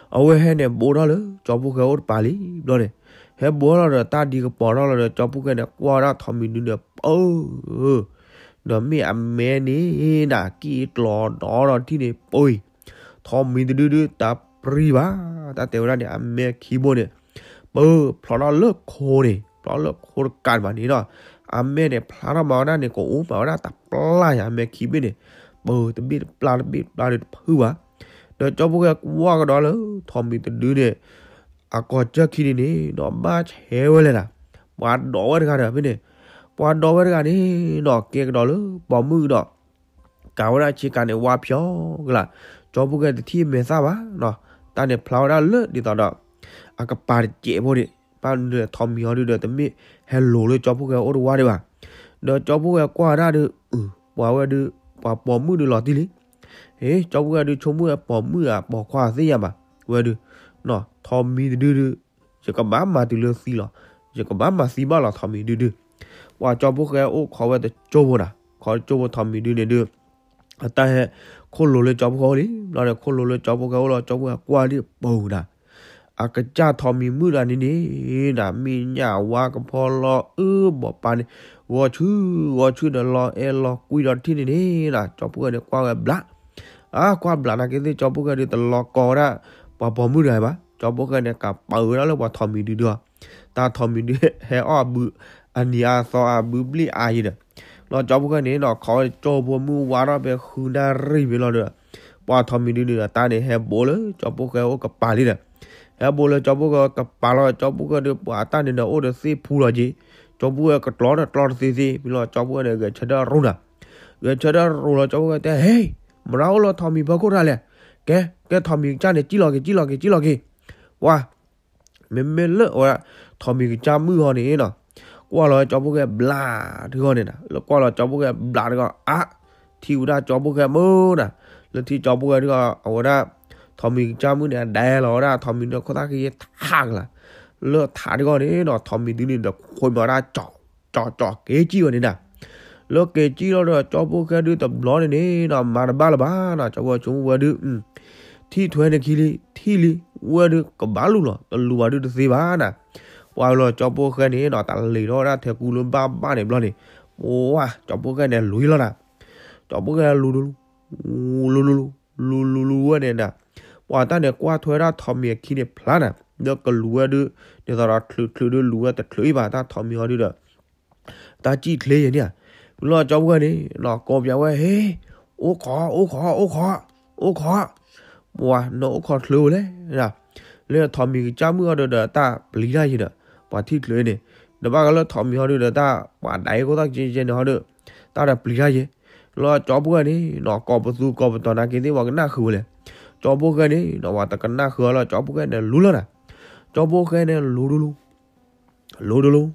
ông ấy này bố đó nữa cho bố cái ốt bà lý đó này hết bố là ta đi cái bỏ đó là cho bố cái này qua đó thòm mi đưa được ơ đó mẹ mẹ ní đã kia lò đó rồi thì này ôi thòm mi đưa đưa ta pri ba ta tiêu ra để mẹ khi bố này bơ bỏ đó lớp khô này bỏ lớp khô cạn vào này rồi anh mẹ này phá ra máu ra này có uống máu ra tập lại anh mẹ khí bên này bờ tôi biết là biết là được hư quá để cho bố cái qua cái đó lớn thòm bị tôi đưa này à còn trước khi này nó ba chéo lên à mà đổ ra được bên này wadawar gani dọ kek dolu bomu dọ kawara chikane wapyo gla chobuga ti mesa ba no tane flora lu di ta dọ akapar che bo di pan de thom yo di de mi hello lu chobuga odwa di ba de chobuga kwa ra de u wawa de pa bomu de lo ti li e chobuga de chomu bomu a bo kwa se ya ba we de no thom mi de de che ka ba ma ti lu si lo che ka ba ma si ba lo thom mi de de và cho bố cái ô khó về để cho bố đã khó cho bố thầm mình đưa đến đưa ta hệ khôn lồ lên cho bố đi đó là khôn lồ lên cho bố cái ô là cho bố qua đi bầu đã à cái cha thầm mình mưa là đi đi đã mình nhà qua cái pho lo ư bỏ pan đi qua chứ qua chứ để lo e lo quy đón thiên đi là cho bố cái để qua cái bả à qua bả là cái gì cho bố cái đi từ lo cò ra và bỏ mưa rồi bả cho bố cái này cả bầu đó là qua thầm mình đi đưa ta thầm mình đi hệ o bự anh ya so bubli ai đó nó cho bố cái này nó khó cho bố mua quá nó về khu đa ri về lo được qua thầm mình đi được ta để hè bố lớn cho bố cái ô cặp bà đi được hè bố lớn cho bố cái cặp bà lo cho bố cái được bà ta để nó ô được si phu là gì cho bố cái cặp ló là ló si si vì lo cho bố cái người chơi đó run à người chơi đó run là cho bố cái thế hey mà rau lo thầm mình bao cốt ra liền cái cái thầm mình cha này chỉ lo cái chỉ lo cái chỉ lo cái qua mình mình lỡ rồi thầm mình cha mưa họ này nọ qua rồi cho bố cái bla thưa này nè, qua rồi cho bố cái bla rồi á, thiu ra cho bố cái mưa nè, rồi thì cho bố cái rồi ở đó, thằng mình cho mưa này đè nó ra, thằng mình nó có ta cái thang là, lỡ thả đi con đấy nó thằng mình đi lên được khôi mở ra chọ chọ chọ kế chi rồi này nè, lỡ kế chi nó rồi cho bố cái đưa tập nó này đấy, nó mà ba là ba, nó cho bố chúng vừa đưa, thì thuê này kia đi, thì đi, vừa đưa có bán luôn rồi, lùa đưa được gì bán nè. Wow rồi cho bố cái này nó tặng lì nó ra theo cù luôn ba ba điểm luôn này, wow cho bố cái này lùi luôn nè, cho bố cái lù lù lù lù lù lù lù này nè, wow ta này qua thuê ra thò miệng kia để plan nè, được cái lùi được, để sau đó lùi lùi được lùi ta lùi vào ta thò miệng đi được, ta chỉ lùi vậy nè, rồi cho bố cái này nó còn vậy vậy, hey, ô khó ô khó ô khó ô khó, wow nó khó lùi đấy, nè, nên thò miệng cha mưa được được ta lì ra gì được. Và thịt lưỡi này, nó bao cái thọ mình họ được ta, và đáy của ta trên trên họ được, ta đập lì ra chứ, lo cho bố cái này nó cọp vào du cọp vào toàn là cái gì vào cái na khử này, cho bố cái này nó vào tận cái na khử là cho bố cái này lú luôn à, cho bố cái này lú lú lú, lú lú lú,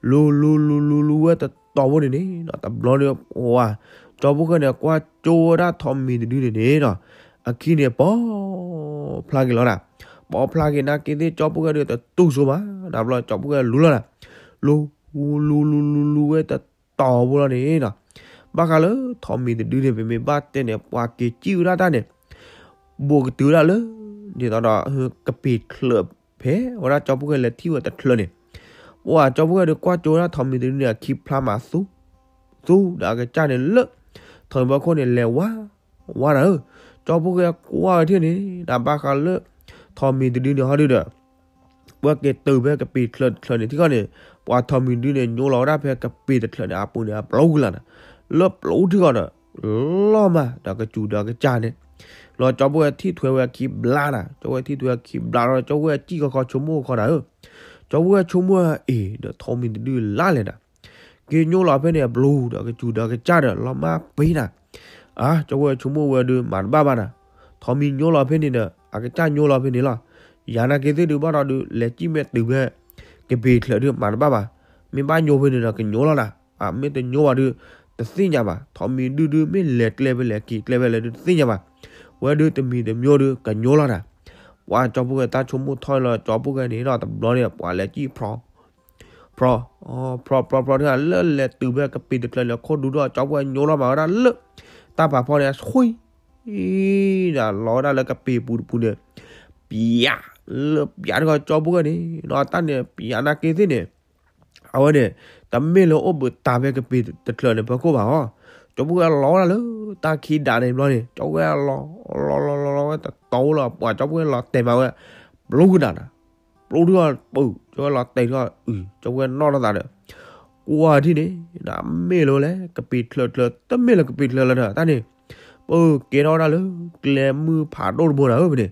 lú lú lú lú lú cái ta to bố này này, nó ta lo được, wow, cho bố cái này qua cho ra thọ mình đi đến đấy rồi, khi này bỏ plan cái đó nè. Bỏ plug na kia đi cho bố cái được ta tu số má đạp lo cho bố cái lú là lú lú lú lú lú cái ta tò bố này nè ba cái lớ thòm mình thì đưa về mình ba tên này qua kia chiêu ra ta này buộc tứ ra lớ thì tao đó cặp bịt lửa phế và ra cho bố cái là thiêu ta lửa này và cho bố cái được qua chỗ ra thòm mình thì đưa khi plasma su su đã cái cha này lớ thời bao con này lèo quá quá nữa cho bố cái qua thế này đạp ba cái lớ thầm mình đi nữa họ đi được, bữa cái từ bữa cái pít lợn lợn này thì con này, qua thầm mình đi này nhô ló ra bữa cái pít lợn này áp này áp lâu là, lớp lâu thì con này, lo mà, đó cái chủ đó cái cha này, rồi cho bữa thi thuê bữa kí bla nè, cho bữa thi thuê kí bla rồi cho bữa chỉ có có chôm mua có đấy, cho bữa chôm mua, ỉ, đó thầm mình đi la lên nè, cái nhô ló bên này blue đó cái chủ đó cái cha đó lo mà pí nè, à, cho bữa chôm mua bữa đi bán ba ba nè, thầm mình nhô ló bên này nè. À cái cha nhô là bên đấy là, giờ này cái thứ được bao đó được lấy chim mẹ từ về, cái bịt lại được bán ba bà, mình bán nhô bên này là cái nhô là nè, à mình từ nhô vào được, từ xí nhà bà, thọ mình đưa đưa mình lẹt lẹ về lẹ kịt lẹ về lẹ được xí nhà bà, qua đưa từ mình từ nhô được cái nhô là nè, qua cho bố người ta chôm một thôi là cho bố người này là tập nói này quả lấy chim pro, pro, pro pro pro thế là lẹ lẹ từ về cái bịt được lại là khó đủ đó cho bố người nhô là mà ra lẹ, ta bà pro này khui. Ý là nó đã là cái bì bùn bùn này, bia, bia nó cho bố cái này, nó tan này, bia nó cái gì này, à vậy này, tấm mê nó ôm bự tạm về cái bì tật lợn này bà cô bảo, cho bố cái ló là lứ, ta khi đạn này nó này, cho bố cái ló, ló ló ló ló cái tàu là, quả cho bố cái ló tèm vào cái, lú cái đạn à, lú đưa, ừ, cho cái ló tèm rồi, ừ, cho bố cái nó nó đạn được, qua thì đấy, đã mê nó đấy, cái bì lợn lợn, tấm mê là cái bì lợn lợn à, ta này. Ừ, cái đó ra lứ, cái mưa phá đốt bồn ở bên này,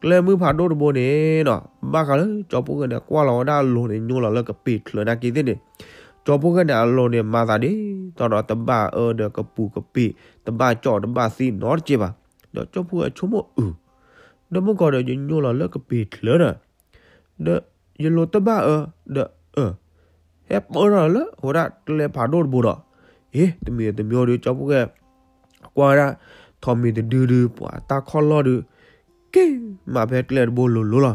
cái mưa phá đốt bồn này nọ, ba cái lứ, cho bố cái này qua lò ra lò này nhô lò là cái bịt lợn này kia thế này, cho bố cái đã lô niệm mà ra đi, tao đó tấm bà ở được cặp bù cặp bì, tấm bà trò tấm bà xin nó chứ bà, đó cho bố cái chỗ một ừ, đó muốn gọi được những nhô là lớp cặp bì lớn rồi, đó những lô tấm bà ở, đó ở, hẹp mở rồi lớp, hồi đã lấy phá đốt bù đó, ý tụi mình tụi mình đi cho bố cái qua ra, thằng mình thì đưa đưa quả ta con lo được, cái mà bé lấy bù lù lù rồi,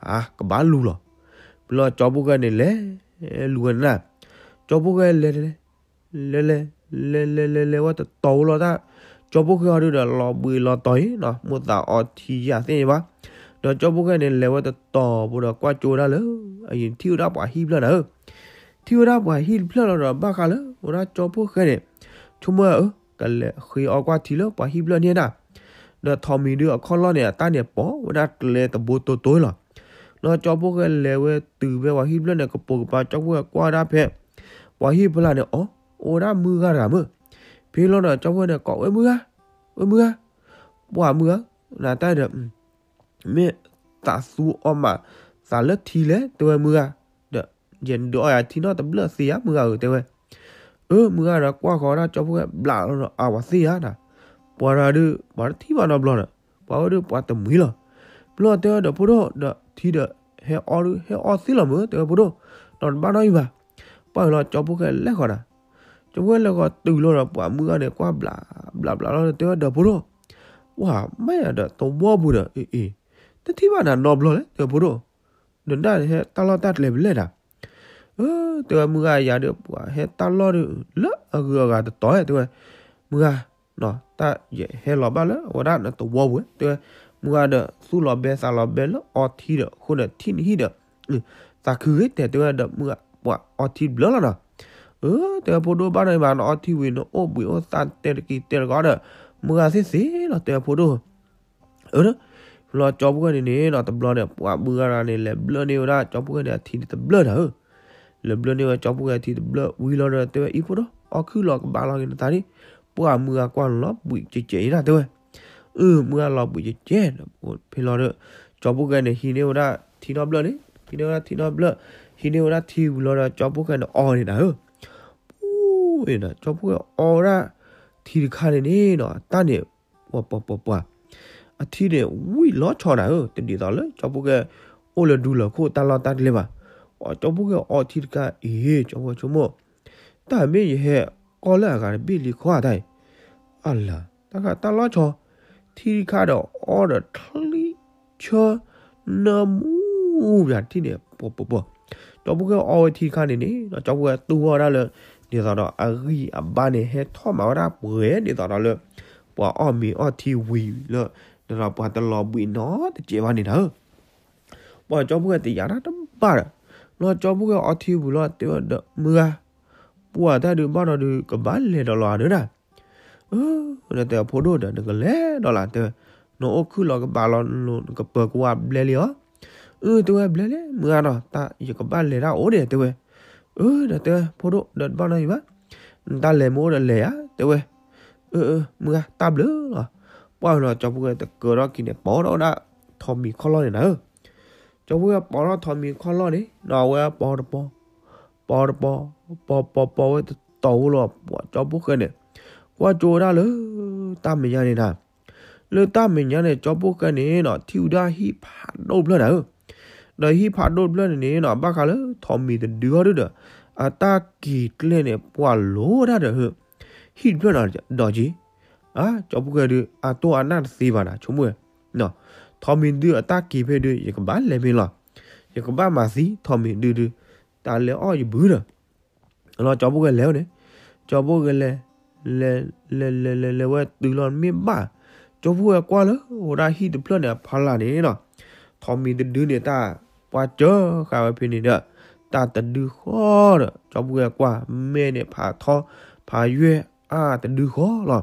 à cái bán lù rồi, lo cho bố cái này lấy luôn nè. Cho bố cái lê lê lê lê lê lê lê lê quá tàu lo ta cho bố cái đưa là lò bùi lò tới nó một dạo ở thì giả thế này bác rồi cho bố cái này lê quá tàu bố đã qua chỗ đó lớn anh thiếu đã bỏ him lên nữa thiếu đã bỏ him lên rồi ba cái lớn bố đã cho bố cái này chúng mơ ở cái lệ khi ở qua thì lớp bỏ him lên thế nào rồi thò mình đưa con lo này ta này bỏ bố đã lê tập bố tối tối rồi nó cho bố cái lê từ về bỏ him lên này có bố bà cho bố qua đã phê và hi bữa là nữa ó ô đã mưa ra là mưa phía lo là trong cái này có ơi mưa ơi mưa quả mưa là ta được mẹ tạ su om mà xả lớp thì lẽ tôi mưa được diện độ à thì nó tấm lửa xía mưa ở tôi ơi ơ mưa là qua khó ra cho cái lạ nó à quả xía nè quả là đưa quả thì vào nó luôn à quả đưa quả tầm mí rồi luôn tôi được bố đồ được thì được heo o đưa heo o xí là mưa tôi bố đồ đòn ba nói mà bao lo cho bố cái lẽ gọi là cho bố là gọi từ lâu là quả mưa này qua bả bả bả nó tới đợt bố đồ quả mấy là đợt tàu mua bùn rồi ì thế thì bạn là nộp rồi đấy đợt bố đồ đến đây hết tao lo tát lên lên à ơ từ mưa giờ được quả hết tao lo được lỡ ở gừa gà tối rồi từ mưa nó ta dễ hết lo bao lỡ quả đạn là tàu mua bùn từ mưa đợt su lo bé sa lo bé lỡ o thi được không được thi hi được ta cứ hết để từ đợt mưa quả ở thì lớn là nào, ừ, từ phố đô ban này mà nó ở thì vì nó ô bụi ô tan tiền kỳ tiền gói được, mưa xí xí là từ phố đô, ừ đó, lo cho bố cái này nó tập lo này quả mưa ra này là bơ nêu ra cho bố cái này thì tập bơ nữa, là bơ nêu cho bố cái thì tập bơ, vì lo rồi từ ít phố đó, ở cứ lo cái ba lo cái này ta đi, quả mưa qua nó bụi chế chế là từ, ừ mưa lo bụi chế chế, phải lo được, cho bố cái này thì nêu ra thì nó bơ đấy, thì nêu ra thì nó bơ khi nếu đã thiêu lo ra cho bố cái nó o này đã, ui là cho bố cái o ra thì khai này nè nó ta nè, bò bò bò bò, thì nè ui lót cho đã, tiền đi đó lớn cho bố cái o là đủ là cô ta lo ta lên mà, cho bố cái o thì khai, ê cho bố cho mồ, ta biết gì hết, có lẽ cả biết lý khoa đây, à là, ta cả ta lót cho, thì khai đó o là thằng cho nó mu vậy thì nè, bò bò bò cho bố cái oi thì khan này ní nó cho bố cái tua ra được để giờ đó ghi ở ba này hết thoát máu ra bưởi để giờ đó được bỏ o mì o thì quỳ được để giờ bỏ tao lò bị nó thì chỉ ba này thôi bỏ cho bố cái tỷ giá đó ba rồi nó cho bố cái o thì vừa lo tiêu được mưa bỏ ta được bao nào được cả bán liền đó lò nữa nè là tao phố đồ được cái lẽ đó là tao nó cứ lò cái bà lò cái bờ qua lê lió ừ tôi em lấy đấy mưa rồi ta chỉ có ba lẻ ra ố để tôi ừ đợt tôi phố độ đợt bao này bác ta lẻ mua đợt lẻ tôi ừ mưa ta lỡ rồi bao rồi cho người ta cờ đó kỷ niệm bỏ đó đã thòm mì kho lo này nữa cho người bỏ đó thòm mì kho lo đấy nào người bỏ được bỏ bỏ được bỏ bỏ bỏ bỏ tàu rồi bỏ cho bố cái này qua chỗ đó lỡ ta mình nhà này nè lỡ ta mình nhà này cho bố cái này nó thiêu ra hip đâu lỡ nào đời hip hop đột lên này nó ba cái lớn thòm mì thì đưa đứa được à ta kịt lên này quả lố ra được hự hip hop là đỏ gì á cho bố cái đứa à tôi ăn ăn xì vào nè chúng mày nọ thòm mì đưa ta kịp về đưa chỉ có bán lên bên lọ chỉ có ba mà xí thòm mì đưa đưa ta lấy o gì bứ được nó cho bố cái léo đấy cho bố cái lè lè lè lè lè lè qua từ lon miếng bả cho bố cái qua lớn hồi đại hip hop này phá là này nọ thòm mì thì đưa này ta qua chớ khai về này nữa ta tận đưa khó nữa cho bố qua mẹ này phá thọ phá duyên à tận đưa khó rồi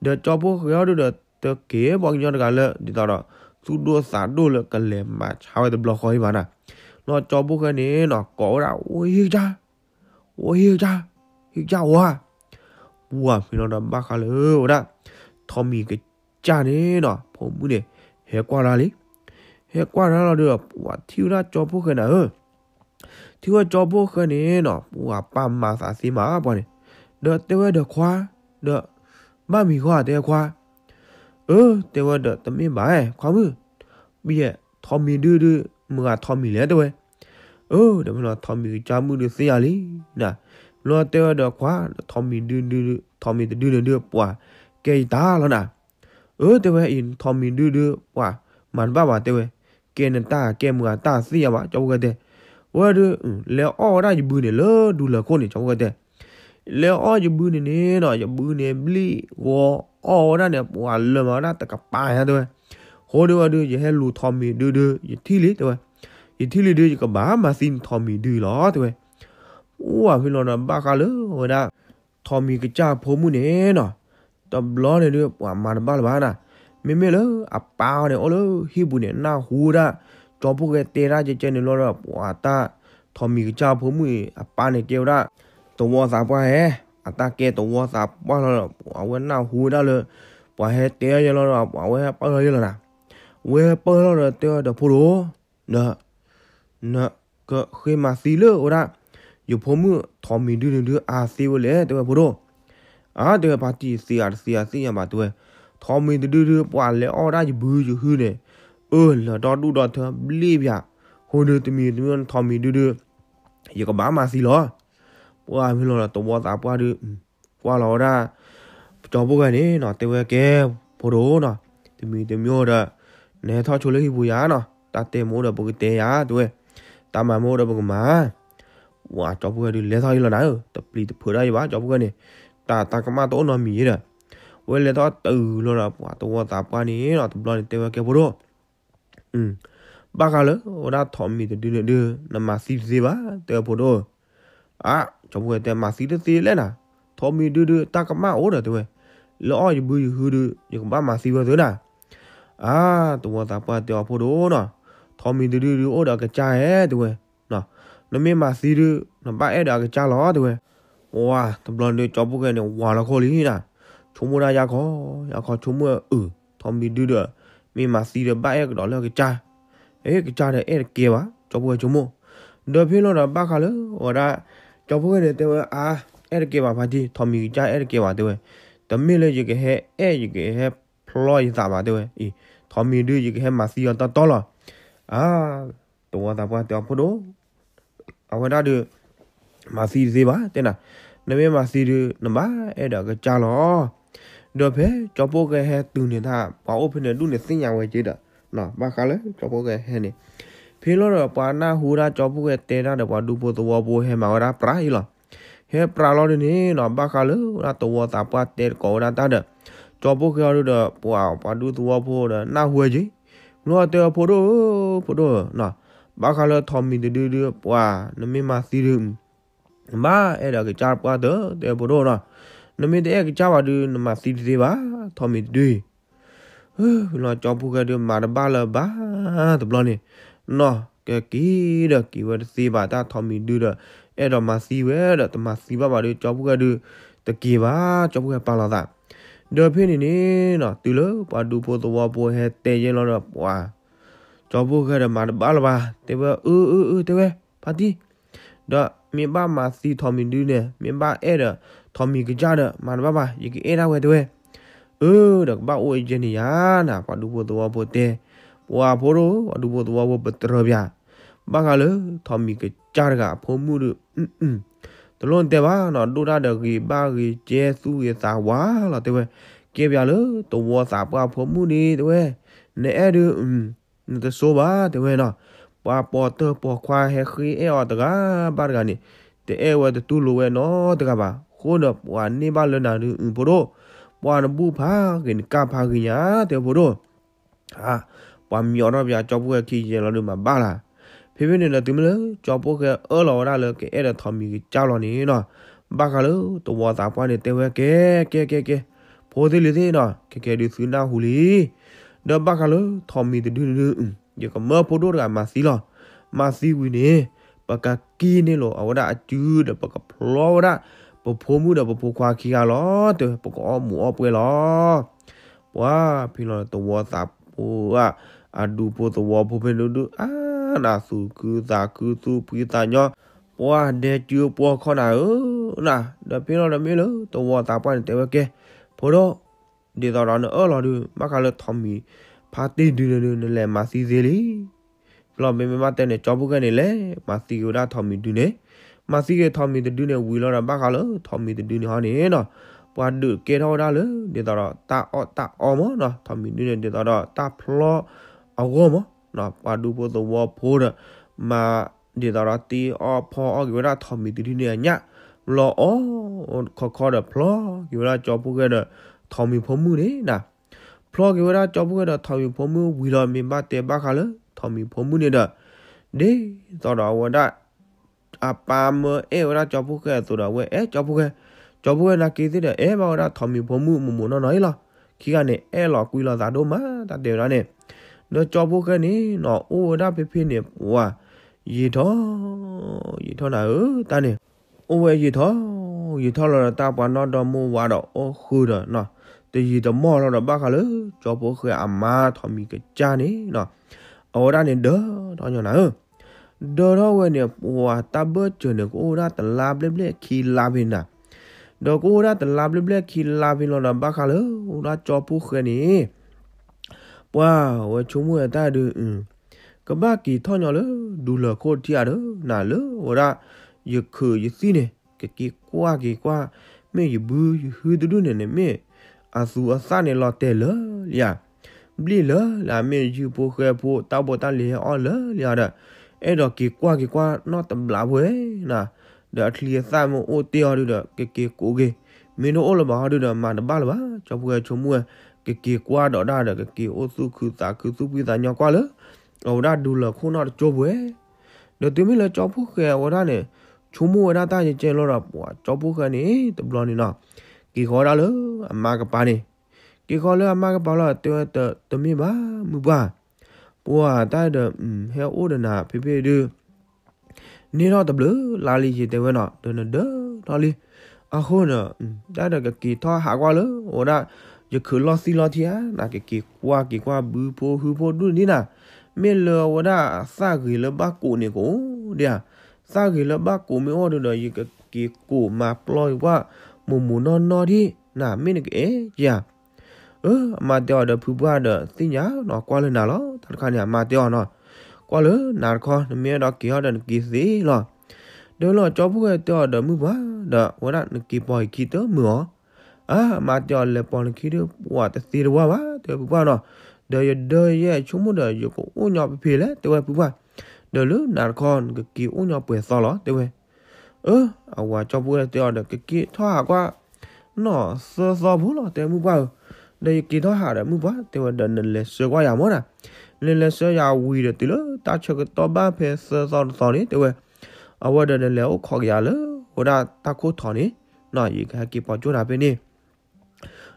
để cho bố khéo đưa được từ kế bọn nhau cả lợ thì tao đó su đua sản đua lợ cần lẻ mà sao tao lo khỏi mà nè nó cho bố cái này nó có đạo ôi hiu cha ôi hiu cha hiu cha hoa bùa thì nó đâm ba khá lớn đó thòm mì cái cha này nó không muốn để hết qua ra đi hết qua đó là được quả thiếu ra cho bố cái nào Thiwa jobo khani no ua pam ma sa si ma boni. Đợt tewa de khoa, đợt ba mi khoa te khoa. Ơ tewa đợt tấm mi bái khoa mư. Bây giờ thom mi đưa đưa mà thom mi lẽ thôi. Ơ để mà thom mi cha mư được xia lý. Nè, lo tewa de khoa thom mi đưa đưa thom mi đưa đưa quả cây ta lo nè. Ơ tewa in thom mi đưa đưa quả màn ba bà tewa. Kê nè ta kê mà ta xia bà cho cái thế. Ủa đưa leo o ra chụp bự này lơ đủ là con để cháu cái thế leo o chụp bự này nè nọ chụp bự này bự wo o ra nè quả lơ mà ra tất cả bài ha thôi hồi đưa đưa chỉ hay lù thom mì đưa đưa chỉ thi lý thôi chỉ thi lý đưa chỉ có bá mà xin thom mì đưa ló thôi ủa phi lon là ba cá lớ hồi đó thom mì cái cha phố mu nè nọ tầm ló này đưa quả mà ba là ba nè mẹ mẹ lớ à bao này ô lớ hi bự này na hú ra cho bố cái tê ra chơi chơi này lo rồi quả ta thầm mì cha phố mui à ba này kêu ra tổ vua sạp qua hè à ta kêu tổ vua sạp qua rồi quả quên nào hú ra rồi quả hè tê chơi lo rồi quả quên bao rồi rồi nè quên bao rồi rồi tê được phô lố nè nè cỡ khi mà xí lơ rồi đó dù phố mui thầm mì đưa đưa à xí vô lẽ tê phô lố à tê bà chị xí à xí à xí à bà tê thầm mì đưa đưa quả lẽ o ra chỉ bự chỉ hư này ơ là đó đủ đó thưa believe vậy hồi đưa tụi mình tụi mình thò mình đưa đưa giờ có bá mà xí ló qua mình lo là tụi bò tạp qua đưa qua ló ra cho bố cái này nó tê về kia bố đố nó tụi mình tụi mình rồi nè thao chơi lấy bùi á nó ta tê mua được bố cái tê á tụi ta mà mua được bố cái má qua cho bố cái đưa lấy thao là nãy tập lì tập phơi đây bá cho bố cái này ta ta có má tố nó mì rồi với lấy thao từ lo là tụi bò tạp qua này nó tụi lo tê về kia bố đố ừ ba cái lỡ đã thòm mì từ đưa đưa nằm mà xì gì bá từ bộ đồ à trong người từ mà xì rất xì lên à thòm mì đưa đưa ta có má ố rồi tụi mày lỡ gì bự hư đưa giờ có ba mà xì vào dưới nè à tụi mày tập qua từ bộ đồ nè thòm mì từ đưa đưa ố đã cái cha ấy tụi mày nè nó mới mà xì đưa nằm ba ấy đã cái cha ló tụi mày wow tập lần này cho bố cái này wow là khó lý nè chúng mua ra giá khó giá khó chúng mua ừ thòm mì đưa đưa mình mà xì được ba cái đó là cái cha, ấy cái cha này ấy kia quá, cho bố cho mua, đôi khi nó là ba khá lớn, ở đây cho bố này tôi à, ấy kia mà phải đi, thằng mình cha ấy kia mà tôi, tấm mình lấy cái hệ, ấy cái hệ ploy giả mà tôi, ý, thằng mình đưa cái hệ mà xì còn to to rồi, à, tôi ta qua tôi không đủ, ở đây được, mà xì gì bá, thế nào, nếu mà xì được, nó bá, ấy đó cái cha nó được thế cho bố cái hè từ nền thà bảo ốp nền đun nền sinh nhà ngoài chơi đó nọ ba cái đấy cho bố cái hè này phía lót là bà na hú ra cho bố cái tê ra được bà du bố tàu bố hè mà ra pra gì lọ hè pra lo đến nè nọ ba cái đấy ra tàu tàu bà tê cổ ra ta được cho bố cái đó bảo bà du tàu bố đó na hú chứ nó tàu bố đó bố đó nọ ba cái đấy thầm mình đưa đưa bà nó mới mà xí được ba ấy là cái cha bà đó tàu bố đó nọ nó mới để cái cháu vào đưa mà xịt gì bá thò mình đi, nó cho bố cái đưa mà nó ba là bá tập lo này, nó cái kí được kí vật gì bá ta thò mình đưa được, em đó mà xịt với đó mà xịt bá vào đưa cho bố cái đưa, từ kí bá cho bố cái bao là giảm, đôi khi này nè, nó từ lớn và du bố tàu bố hết tê trên nó được quả, cho bố cái đưa mà nó ba là bá, thế bá ư ư ư thế bá, party, đó miền ba mà xịt thò mình đưa nè, miền ba em đó thò mì cái cha đó mà nó bà gì cái e ra về thôi, ừ được bao ôi trên này á, nè quả đủ bộ tàu bộ tê, quả phô lô quả đủ bộ tàu bộ bật rơi bia, ba cái lứa thò mì cái cha cả phô mu được, ừ ừ, từ lâu tê bá nó đưa ra được gì ba gì che su gì xả quá là tê về, kia bia lứa tàu bộ xả qua phô mu đi tê về, nè được, ừ, từ số bá tê về nọ, quả bò tơ bò khoai hay khi e ở từ cả ba cái này, tê e ở từ tu lù về nó từ cả bà cô nộp quả ni ba lần nào được bố đồ quả nó bu phá cái cà phá cái nhá theo bố đồ à quả miếng đó bây giờ cho bố cái kia giờ nó được mà ba là phía bên này là tụi mình lớn cho bố cái ở lò ra được cái em là thằng mình trao lò này nọ ba cái lớn tụi bò tạp qua để theo cái cái cái cái phố thế lý thế nọ cái cái điều thứ nào hủ lý đó ba cái lớn thằng mình thì đưa đưa giờ còn mơ bố đồ cả mà xí lò mà xí quỳ nè ba cái kia nè lò ở đã chứ được ba cái lò đã bộ phố mua được bộ phố qua kia ló từ bộ có mua quê ló quá phi nó tàu vua sạp à à du bộ tàu vua bộ bên đó à là sù cứ giả cứ sù phi ta nhó Bua để chưa bua khó nào nà, đã biết nó đã biết lớn, tôi mua tạp quan để kia, phố đó để tao đó nữa là được, mắc cả lợt thầm mì, party đưa đưa đưa làm mà xí dễ lý, làm mấy mấy mát tên này cho bố cái này lấy, mà xí cái đó thầm mì đưa nè, mà xí cái thầm mì từ đưa này vui lo là mắc cả lợt thầm mì từ đưa này họ nè nọ, và được kia thôi đó lớn, để tao đó ta ọ ta ọ mó nọ, thầm mì đưa này để tao đó ta lo ọ gom mó, nọ và đủ bộ tao mua phố đó mà để tao đó ti ọ po ọ cái đó thầm mì từ đưa này nhá. Lo ó khó khó được plo kiểu là cho bố cái đó thằng mình phô mưu đấy nè plo kiểu là cho bố cái đó thằng mình phô mưu vì là mình ba tiền ba khá lớn thằng mình phô mưu này đó đấy sau đó qua đã à ba mươi em ra cho bố cái sau đó qua é cho bố cái cho bố cái là cái gì đó é mà ra thằng mình phô mưu mà muốn nó nói là khi cái này é là quy là giá đô má ta đều ra này nó cho bố cái này nó ô ra bên phía này wow gì đó gì đó là ở ta này ôi gì thó gì thó là ta bà nó đòi mua quả đỏ ô khư rồi nọ từ gì đó mò nó là ba khá lớn cho bố khơi ảm mà thọ mình cái cha này nọ ở đây này đỡ đó nhỏ nào đỡ đó quên nè quả ta bớt chờ được ô ra từ làm lên lên khi làm bên nào đó cô ra từ làm lên lên khi làm bên là ba khá lớn ô ra cho bố khơi nè wow chúng mua ta được các bác kỳ thọ nhỏ lớn đủ lửa khô chia đó nà lớn ở đây giờ khử giờ xí này cái kia qua kia qua mấy giờ bư hư tôi đun này này mấy à su à sa này lò tè lỡ lìa bì lỡ là mấy giờ bố khơi bố tao bố tao lìa o lỡ lìa đó ấy đó kia qua kia qua nó tầm lá với nà đã lìa sa mà ô tiêu được đó cái kia cố ghê mấy nó ô là bảo được đó mà nó ba là ba cho bố cho mua cái kia qua đó đa được cái kia ô su khử sa khử su bây giờ nhau qua lỡ ở đa đủ là khô nó cho với được tiếng mấy là cho bố khơi ở đa này chúng mua ra ta chỉ chơi lo là cho bố cái này tập lo này nọ kỳ khó đã lớn mà cái bà này kỳ khó lớn mà cái bà là từ từ từ mấy ba mười ba bùa ta được heo út được nà phe phe đưa nên nó tập lớn là lì gì tao nọ từ nọ đỡ nó lì à khôn nè ta được cái kỳ thoa hạ qua lớn ở đó giờ cứ lo xí lo thía là cái kỳ qua kỳ qua bự po hư po đun đi nà miền lừa ở đó xa gửi lừa ba cụ này cũng đi à sao ghi là bác cụ mới order đời gì cái kỳ cụ mà ploy quá mù mù non non đi nà mấy cái ấy dạ ơ mà tèo đời phù ba đời tí nhá nó qua lên nào đó thật khan nhà mà tèo nó qua lớn nào con mấy đó kia đời kỳ gì rồi đó là cho bố cái tèo đời mưa quá đời quá đạn kỳ bòi kỳ tớ mưa á mà tèo là bòi kỳ được quả tết gì quá quá tèo phù ba nó đời đời chúng muốn đời giờ cũng u nhọt phì lẽ tèo phù ba đời lứa nào con cái kiểu nhỏ bể so ló tiêu hề, ơ, ở ngoài cho vui tiêu được cái kia thoa qua, nó sơ so bố ló tiêu mua qua, đây kia thoa hạ đã mua quá tiêu đợt lần lệ sơ qua nhà mốt à, lần lệ sơ nhà quỳ được tiêu lứa ta cho cái to ba phe sơ so so đấy tiêu hề, ở ngoài đợt lần lệ ô khó nhà lứa, hồi đó ta cố thọ đấy, nói gì cái kia bỏ chỗ nào bên đi,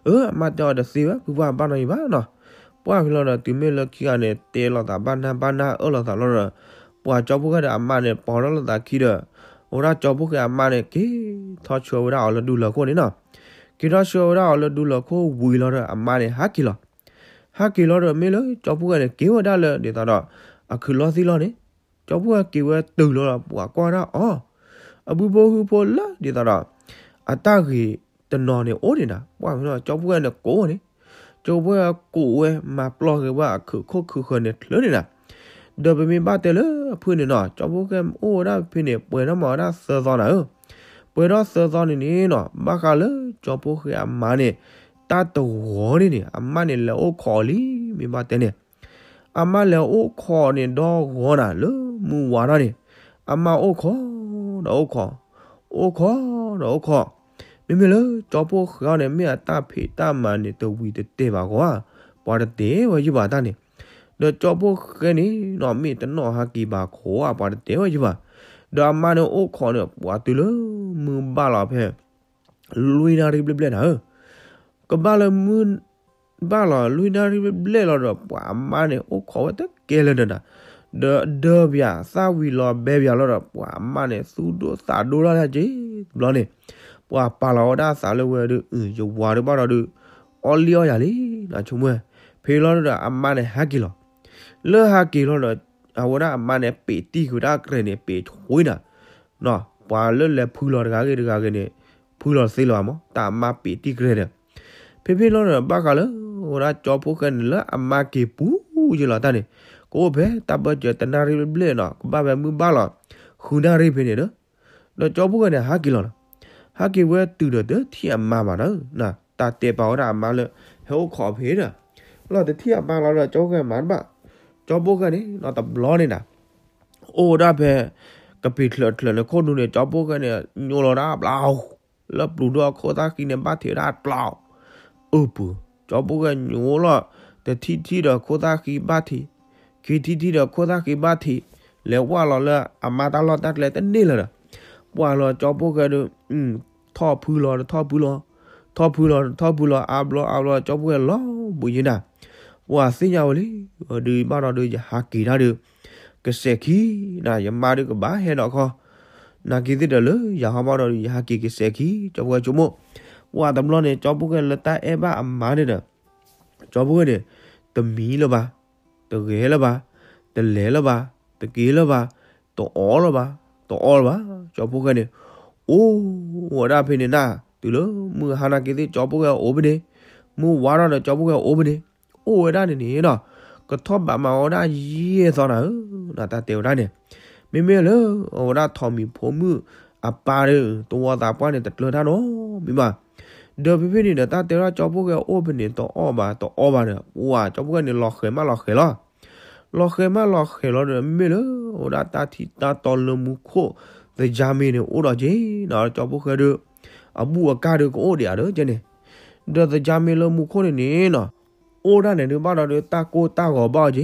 ơ, mà tiêu được xí quá, cứ qua ban này quá nọ, qua khi là tụi mình là kia này tiêu là ta ban na ban na ở là ta lo và cho bố cái đà mà này bỏ đó là ta khi đó, ông ta cho bố cái mà này cái thao chơi đó là đủ là cô đấy nọ, cái thao chơi đó là đủ là cô vui là rồi, mà này hát kì là, hát kì là rồi mấy lối cho bố cái này kéo ra là để tao đó, à cứ lo gì lo đấy, cho bố cái kéo từ lo là quả qua đó, ó, à bố bố hư bố lá để tao đó, à ta ghi tên nọ này ố đấy nè, quả là cho bố cái là cổ đấy, cho bố cái cụ ấy mà lo cái bà cứ khô cứ khờ này lớn đấy nè. Đợt bên mình ba tê lỡ phun đến nọ cho bố kem ô đã phun để bơi nó mở đã sờ giò nào, bơi đó sờ giò này nè nọ ba cá lỡ cho bố cái âm mà này ta tàu gõ đi nè âm mà này là ô khó lý mình ba tê nè âm mà là ô khó nè đo gõ nào lỡ mua quá đó nè âm mà ô khó đó ô khó ô khó đó ô khó mình mình lỡ cho bố cái này mình ta phải ta mà nè tàu bị tê vào quá bỏ được tê vào chứ bà ta nè đợt cho bố cái này nó mi tấn nó há kỳ bà khổ à bà té vậy chứ bà đợt mà nó ô khó nữa bà từ lớn mưa ba lọ hè lui ra đi lên hả có ba lọ mưa ba lọ lui ra đi lên lọ rồi bà mà này ô khó vậy tất kia lên rồi nè đợt đợt bây giờ sao vì lọ bé bây giờ rồi bà mà này su đô xả đô ra là chứ lọ này bà bà lọ đã xả lên về được ừ chụp qua được bao giờ được olio nhà lý là chúng mày phi lọ rồi à mà này há kỳ lọ lỡ hai kỳ rồi à hôm đó mà này bị tì của đã cái này bị thối nè nó và lơ là phù lợn gà cái gà cái này phù lợn xí lợn mà ta mà bị tiếc rồi nè phê phê nó là ba cái lơ ora cho phù cái lơ mà kì phù chứ là ta này cô bé ta bây giờ tên nari lên nó ba bé mướn ba lọ khu nari bên này đó nó cho phù cái này hai kilo hai kilo từ đó tới thì mà mà đó nè ta tế bào ra mà lơ heo khó phê nè nó tới thì mà nó là cho cái mán bạ cho phù cái này nó tập lo này nè ô đa bé cái bị lợn lợn nó khôn luôn này cho bố cái này nhô nó đã bao lớp đủ đo khô ta khi ném bát thì đã bao ướp cho bố cái nhô là để thi thi được khô ta khi bát thì khi thi thi được khô ta khi bát thì léo qua lò là àm mà ta lò ta lấy tên đi là được qua lò cho bố cái được thò phù lò thò phù lò thò phù lò thò phù lò àm lò àm lò cho bố cái lò bùi như nào qua xí nhau đấy ở đây bao nào đây hạ kỳ ra được cái xe khí là giờ mà được cái bá hay nọ kho là kia thế đó lớn giờ họ bao rồi hai kia cái xe khí cho qua chỗ mua qua tầm lo này cho bố cái là ta em ba âm má đây nè cho bố cái này tầm mí là ba tầm ghế là ba tầm lẻ là ba tầm kia là ba tầm ó là ba tầm ó là ba cho bố cái này ô ở đây bên này nà từ lớn mưa hà na kia thế cho bố cái ốm bên đây mưa quá đó là cho bố cái ốm bên đây ô ở đây này nè nọ cái thóc bà màu đã dễ sao nào là ta tiêu ra nè mẹ mẹ lỡ ở đã thò mình phố mưa à ba đấy tôi ta qua này tật lừa ra nó mẹ mà đợt phía này là ta tiêu ra cho bố cái ô bên này tổ o bà tổ o bà nữa wow cho bố cái này lọt khởi mà lọt khởi lo lọt khởi mà lọt khởi lo rồi mẹ lỡ ở đã ta thì ta to lơm mũ khô rồi già mẹ này ô đó chứ nó cho bố cái được à bùa ca được ô đẻ đỡ cho này đợt rồi già mẹ lơm mũ khô này nè nó ô ra này đứa bao đó đứa ta cô ta gõ bao chứ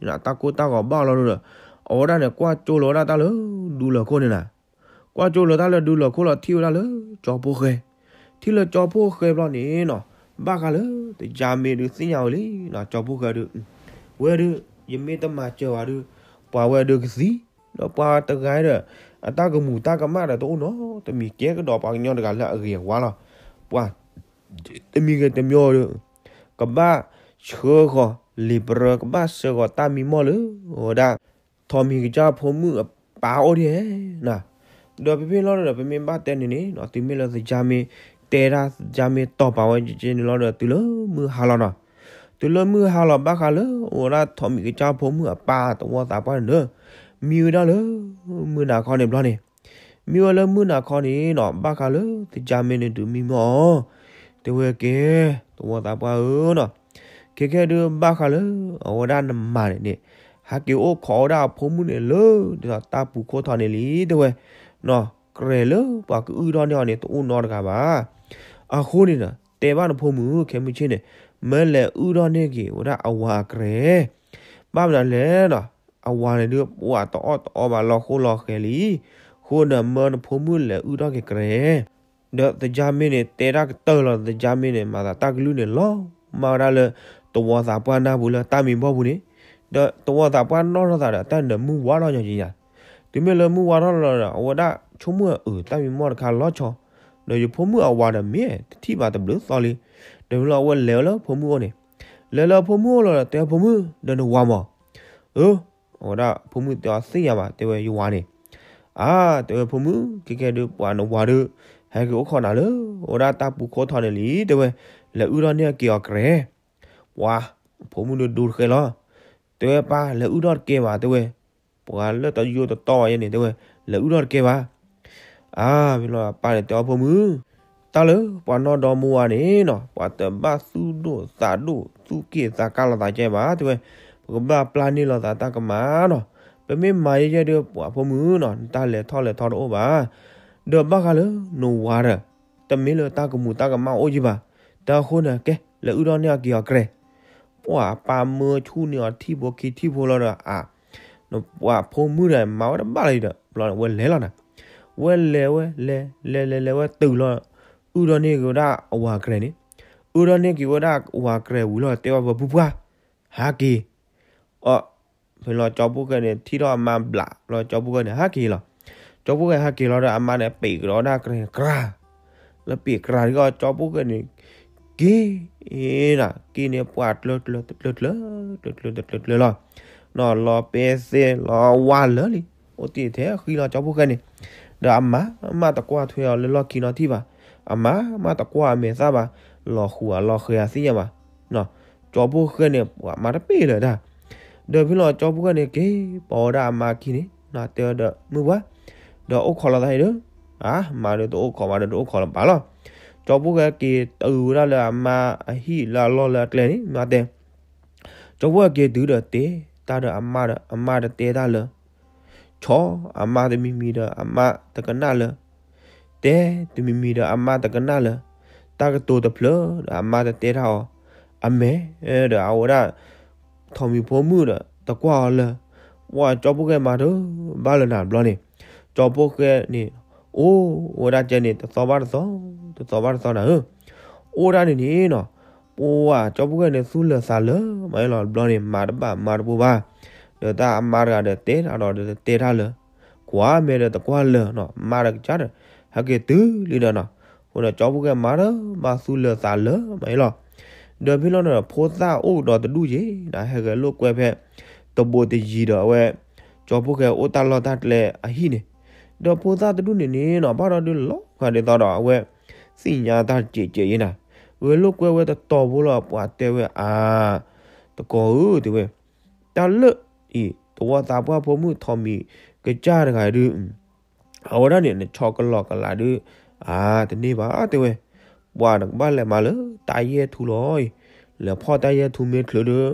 là ta cô ta gõ bao rồi rồi ô ra này qua chỗ lối ra ta lỡ đủ lỡ cô này nè qua chỗ lối ta lỡ đủ lỡ cô là thiêu ra lỡ cho bố khề thiêu là cho bố khề bao nè nọ ba cái lỡ thì già mẹ được xí nhau đấy là cho bố khề được quê được giờ mẹ ta mà chờ à được qua quê được cái gì đó qua ta gái rồi à ta cái mù ta cái mắt là tao nó tao mì ké cái đỏ bằng nhau là cả lạ ghẻ quá rồi qua tao mì cái tao nhồi được cái ba chưa có libra các bác sơ gọi ta mi mò lứ ở đây thò mi cho phố mưa báo đi hết nè đợt bên lo đợt bên ba tên này nè nó từ mi là già mi tê ra già mi to bảo trên lo đợt từ lớn mưa hà lòn nè từ lớn mưa hà lòn ba hà lớn ở đây thò mi cho phố mưa ba tổng quan tám quan nữa mi đó lớn mưa nào con đẹp lo nè mi lớn mưa nào con nè nó ba hà lớn thì già mi này từ mi mò từ về kia tổng quan tám quan nữa cái cái đưa ba khá lớn ở đây nằm mà này nè hạt kiểu ô khó đào phố mướn này lớn thì ta bù cô thọ này lý thôi nọ kề lớn và cứ ư đó nhỏ này tụi nó cả bà à khô này nè tê ba nó phố mướn kém một trên này mới là ư đó này kì ở đây ao hòa kề ba lần lẽ nọ ao hòa này đưa quả to to bà lò khô lò kề lý khô nè mờ nó phố mướn là ư đó kì kề đợt thời gian này tê ra cái tơ là thời gian này mà ta cái lũ này lo mà ra là tụi họ tập quan na bù là ta mình bao bù đấy, đó tụi họ tập quan nó nó là ta để mua quá đó nhỉ gì nhỉ, tụi mình là mua quá đó là ở đã chống mưa ở ta mình mua được khá lo cho, rồi giờ phố mưa ở ngoài là mía, thì bà tập lướt sorry, rồi là quên léo lớ phố mưa này, léo lớ phố mưa là tao phố mưa, đây là hoa mỏ, ừ, ở đã phố mưa tao xí nhà mà tao yêu hoa này, à tao phố mưa cái cái được hoa nó hoa được, hay cái ổ khó nào lớ, ở đã ta bù khó thọ này lý tao là ưu đó nha kia kề wow phố mưa đùn khơi lo tôi ba là ưu đó kia mà tôi quả là tao vô tao to vậy này tôi là ưu đó kia mà à vì là ba để tao phố mưa tao lỡ quả nó đo mua này nọ quả tao ba su đổ xả đổ su kia xả cao là xả che má tôi quả ba plan đi là xả ta cái má nọ bởi mấy máy chơi được quả phố mưa nọ ta lẻ thò lẻ thò đổ bà được ba cái lỡ nổ quá rồi tao mấy lỡ ta cũng muốn ta cái mau ôi gì bà tao khôn à cái là ưu đó nha kia kề quả ba mưa chu nửa thi bố kỳ thi bố lo rồi à nó quả phố mưa này máu đã ba này rồi lo quên lé lo nè quên lé quên lé lé lé lé quên từ lo ưu đó nè kiểu đã quả kề nè ưu đó nè kiểu đã quả kề ủi lo tao vào bút qua há kỳ ờ phải lo cho bố cái này thi đó mà bả lo cho bố cái này há kỳ lo cho bố cái há kỳ lo rồi mà này bị đó đã kề kra là bị kra thì gọi cho bố cái này kia là kia này quạt lợt lợt lợt lợt lợt lợt lợt lợt lợt nó lò pê xê lò hoa lợt đi ô tiền thế khi lò cho bố cái này Đó amma ma ta qua thuê lên lo kỳ nó thi bà amma ma ta qua mẹ ra bà lo khua lo khơi xí nhà bà nó cho bố khơi này quả mà đã bị rồi đã đời với lo cho bố khơi này cái bỏ ra mà kỳ này nó tiêu đỡ mưa quá đỡ ô khó là thầy đó à mà được ô khó mà được ô khó là bả lo cho bố khơi kỳ từ ra là mà hi là lo là cái này mà tiền cho bố kia từ đỡ té ta đỡ amma đỡ amma đỡ té ta lỡ cho amma thì mình mi đỡ amma ta cần na lỡ té thì mình mi đỡ amma ta cần na lỡ ta cái tổ tập lỡ amma ta té thao anh mẹ đỡ áo ra thằng mình phố mưa đỡ ta qua lỡ qua cho bố cái mà đỡ ba lần làm lo này cho bố cái này ô ô ra chơi này ta sáu ba sáu ta sáu ba sáu nào ô ra này nè nó ủa cho bố cái này xu lừa xả lỡ mấy lò lò này mà đập bà mà đập bà đợt ta mà ra đợt tết à đó đợt tết ra lỡ quá mẹ đợt ta quá lỡ nó mà được chắc rồi hả cái tứ đi đợt nó còn là cho bố cái má đó mà xu lừa xả lỡ mấy lò đợt biết nó là phố ra ô đó ta đuôi gì đã hay cái lô que về tập bộ thì gì đó về cho bố cái ô ta lo ta lẹ à hi này đợt phố ra ta đuôi này nè nó bắt đầu đuôi lóc và để tao đỏ về xin nhà ta chỉ chỉ như này với lúc quê quê ta to vô là quả tê về à ta có ư thì về ta lỡ ý tôi ta qua phố mưu thò mì cái cha được hải đưa ở đó điện cho con lọ còn lại đưa à thì đi bá thì về quả được ba lại mà lỡ tai ye thu rồi là pho tai ye thu mệt lỡ đưa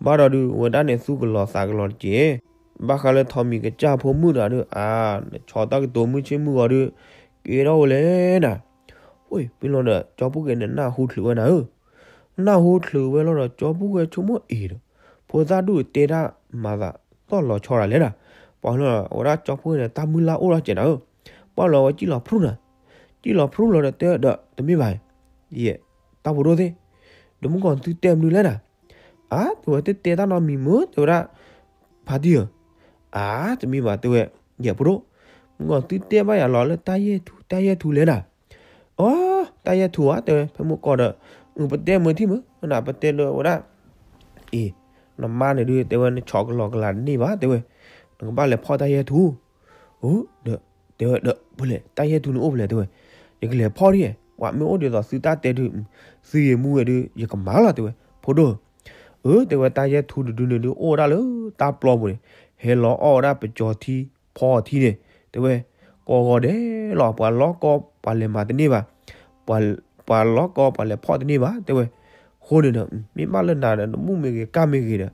ba đó đưa ở đó điện su con lọ xả con lọ chế ba khai lên thò mì cái cha phố mưu đã đưa à cho ta cái tổ mưu chế mưu đưa cái đâu lên à ôi bên lo nữa cho bố cái này na hụt lửa nào ư na hụt lửa bên lo nữa cho bố cái chúng mua ít rồi phô ra đuổi tê ra mà ra to lò cho ra lên à bảo nó ở đó cho bố này ta mua lá ô ra chuyện nào bảo nó chỉ là phun à chỉ là phun là tê đợt tụi mi bài gì tao vừa đôi thế đúng còn tụi tem lên à á tụi tê tê ta nó mì mướt tụi ra phá đi à á tụi mi mà tụi gì bố đúng còn tụi tem bây giờ lò lên tay ye thu tay ye thu lên à ó tay ra thua tới phải mua cò đỡ người bắt tên mới thì mới là bắt tên rồi đó ý nó ma này đưa tới nó chọc lò cái làn đi bá tới rồi nó ba lại pho tay ra thua ú đỡ tới rồi đỡ bữa lệ tay ra thua nó ôm lại tới rồi để cái lệ pho đi quả mới ôm được rồi sư ta tới được sư mua rồi đưa giờ cầm má là tới rồi pho đồ ứ tới rồi tay ra thua được đưa được ô ra lỡ ta plom rồi hết lọ ô ra bị cho thi pho thi này tới rồi cò gò đấy lọ quả lọ cò quả lệ mà tới đi bà và lót co và lẹp phò thế này bá, thế vậy, khô được mình ba lần nào nó muốn mình cái cam mình gì đó,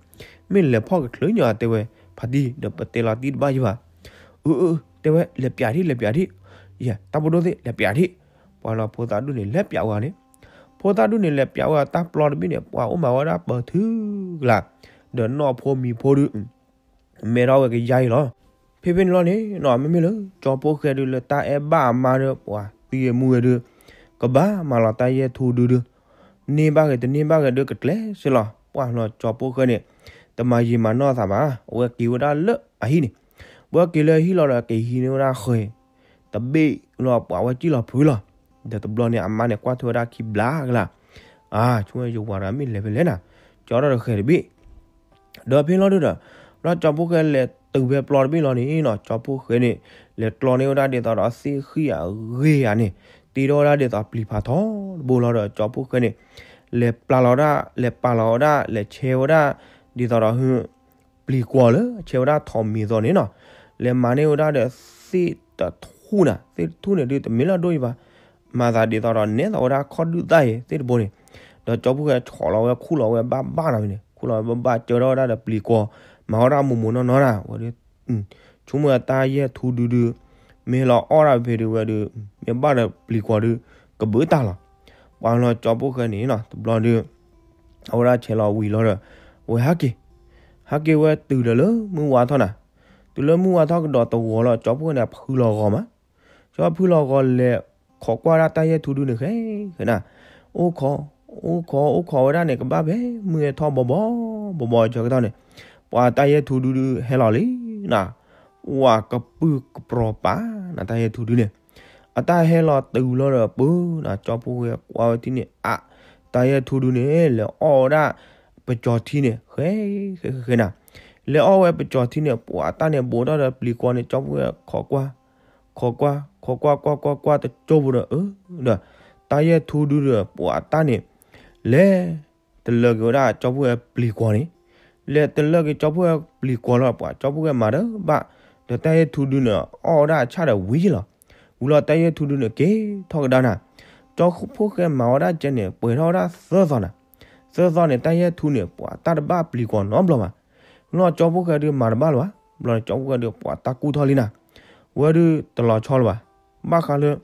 mình lẹp phò cái lưỡi nhỏ thế vậy, phải đi đập tê là tít ba chứ bà, ừ ừ, thế vậy lẹp giả đi lẹp giả đi, yeah, ta muốn đâu thế lẹp giả đi, và là phô ta đun để lẹp giả vào đấy, phô ta đun để lẹp giả vào ta plon biết này, và ôm vào đó bờ thứ là, để nó phô mì phô được, mẹ đâu cái dây đó, phía bên lo này nó mới mới lớn, cho phô kia được là ta em ba mà được, và tùy mua được có ba mà là tay ye thu đưa đưa ni ba người từ ni ba người đưa kịch lẽ xí lò qua nó cho bố khơi nè tầm mà gì mà nó thả bá qua cứu ra lỡ à hi nè qua cứu lên hi lò là cái hi nó ra khơi tầm bị lò bảo qua chỉ lò phứ lò để tầm lò nè mà nè qua thôi ra khi lá là à chúng ta dùng vào ra mình lấy về lấy nè cho nó được khơi để bị đợi pin lò đưa đó nó cho bố khơi là từ về lò pin lò này nó cho bố khơi nè là lò nêu ra để tao đó xí khi à ghê à nè tí đó ra để tập lì phá thó bù lò đỡ cho bố cái này lẹp bà lò ra lẹp bà lò ra lẹp chéo ra đi tao đó hư lì quả lỡ chéo ra thòm mì rồi nè nọ lẹp mà nêu ra để xịt thu nè xịt thu nè đi từ mấy là đôi và mà ra đi tao đó nét tao ra khó đứt tay xịt bồn này đỡ cho bố cái chỏ lò khu lò ba ba nào này khu lò ba ba chéo đó ra để lì quả mà họ ra mồm mồm nó nó nào chúng người ta ye thu đưa đưa mẹ lọ o ra về được về được mẹ ba được lì qua được cả bữa ta lọ bao lọ cho bố cái này nọ tập lọ được o ra chè lọ quỳ lọ rồi quỳ hắc kì hắc kì quỳ từ đó lớn mua qua thôi nè từ lớn mua qua thôi cái đọt tàu gò lọ cho bố này phư lọ gò má cho phư lọ gò lẹ khó qua ra tay thu đưa được hết thế nè ô khó ô khó ô khó ra này cái ba bé mưa thò bò bò bò bò cho cái tao này qua tay thu đưa được hết lọ lý nè qua cái bự cái pro pá là ta hay thu đi nè, à ta hay lo từ lo là bự là cho bố qua thì nè, à ta hay thu đi nè là o đã bị cho thì nè, khế khế khế nào, là o bị cho thì nè, quả ta nè bố đó là lì con nè cho bố khó qua, 거과 거과 거과 거과 쪼부러 으르 따예 두르르 보았다니 레 들러거라 쪼부에 빌리고니 레 들러기 쪼부에 빌리고라 봐 쪼부에 말어 봐 따예 두르르 어라 차라 위질러 우라 따예 두르르 게 더다나 cho phúc cái máu đã trên này bởi nó đã sơ giòn à sơ giòn này tay thu nè quả ta đã ba pli còn nó lắm à nó cho phúc cái điều mà ba lắm rồi cho cái điều quả ta cu thôi đi nào vừa đưa từ lò cho lắm ba khá nữa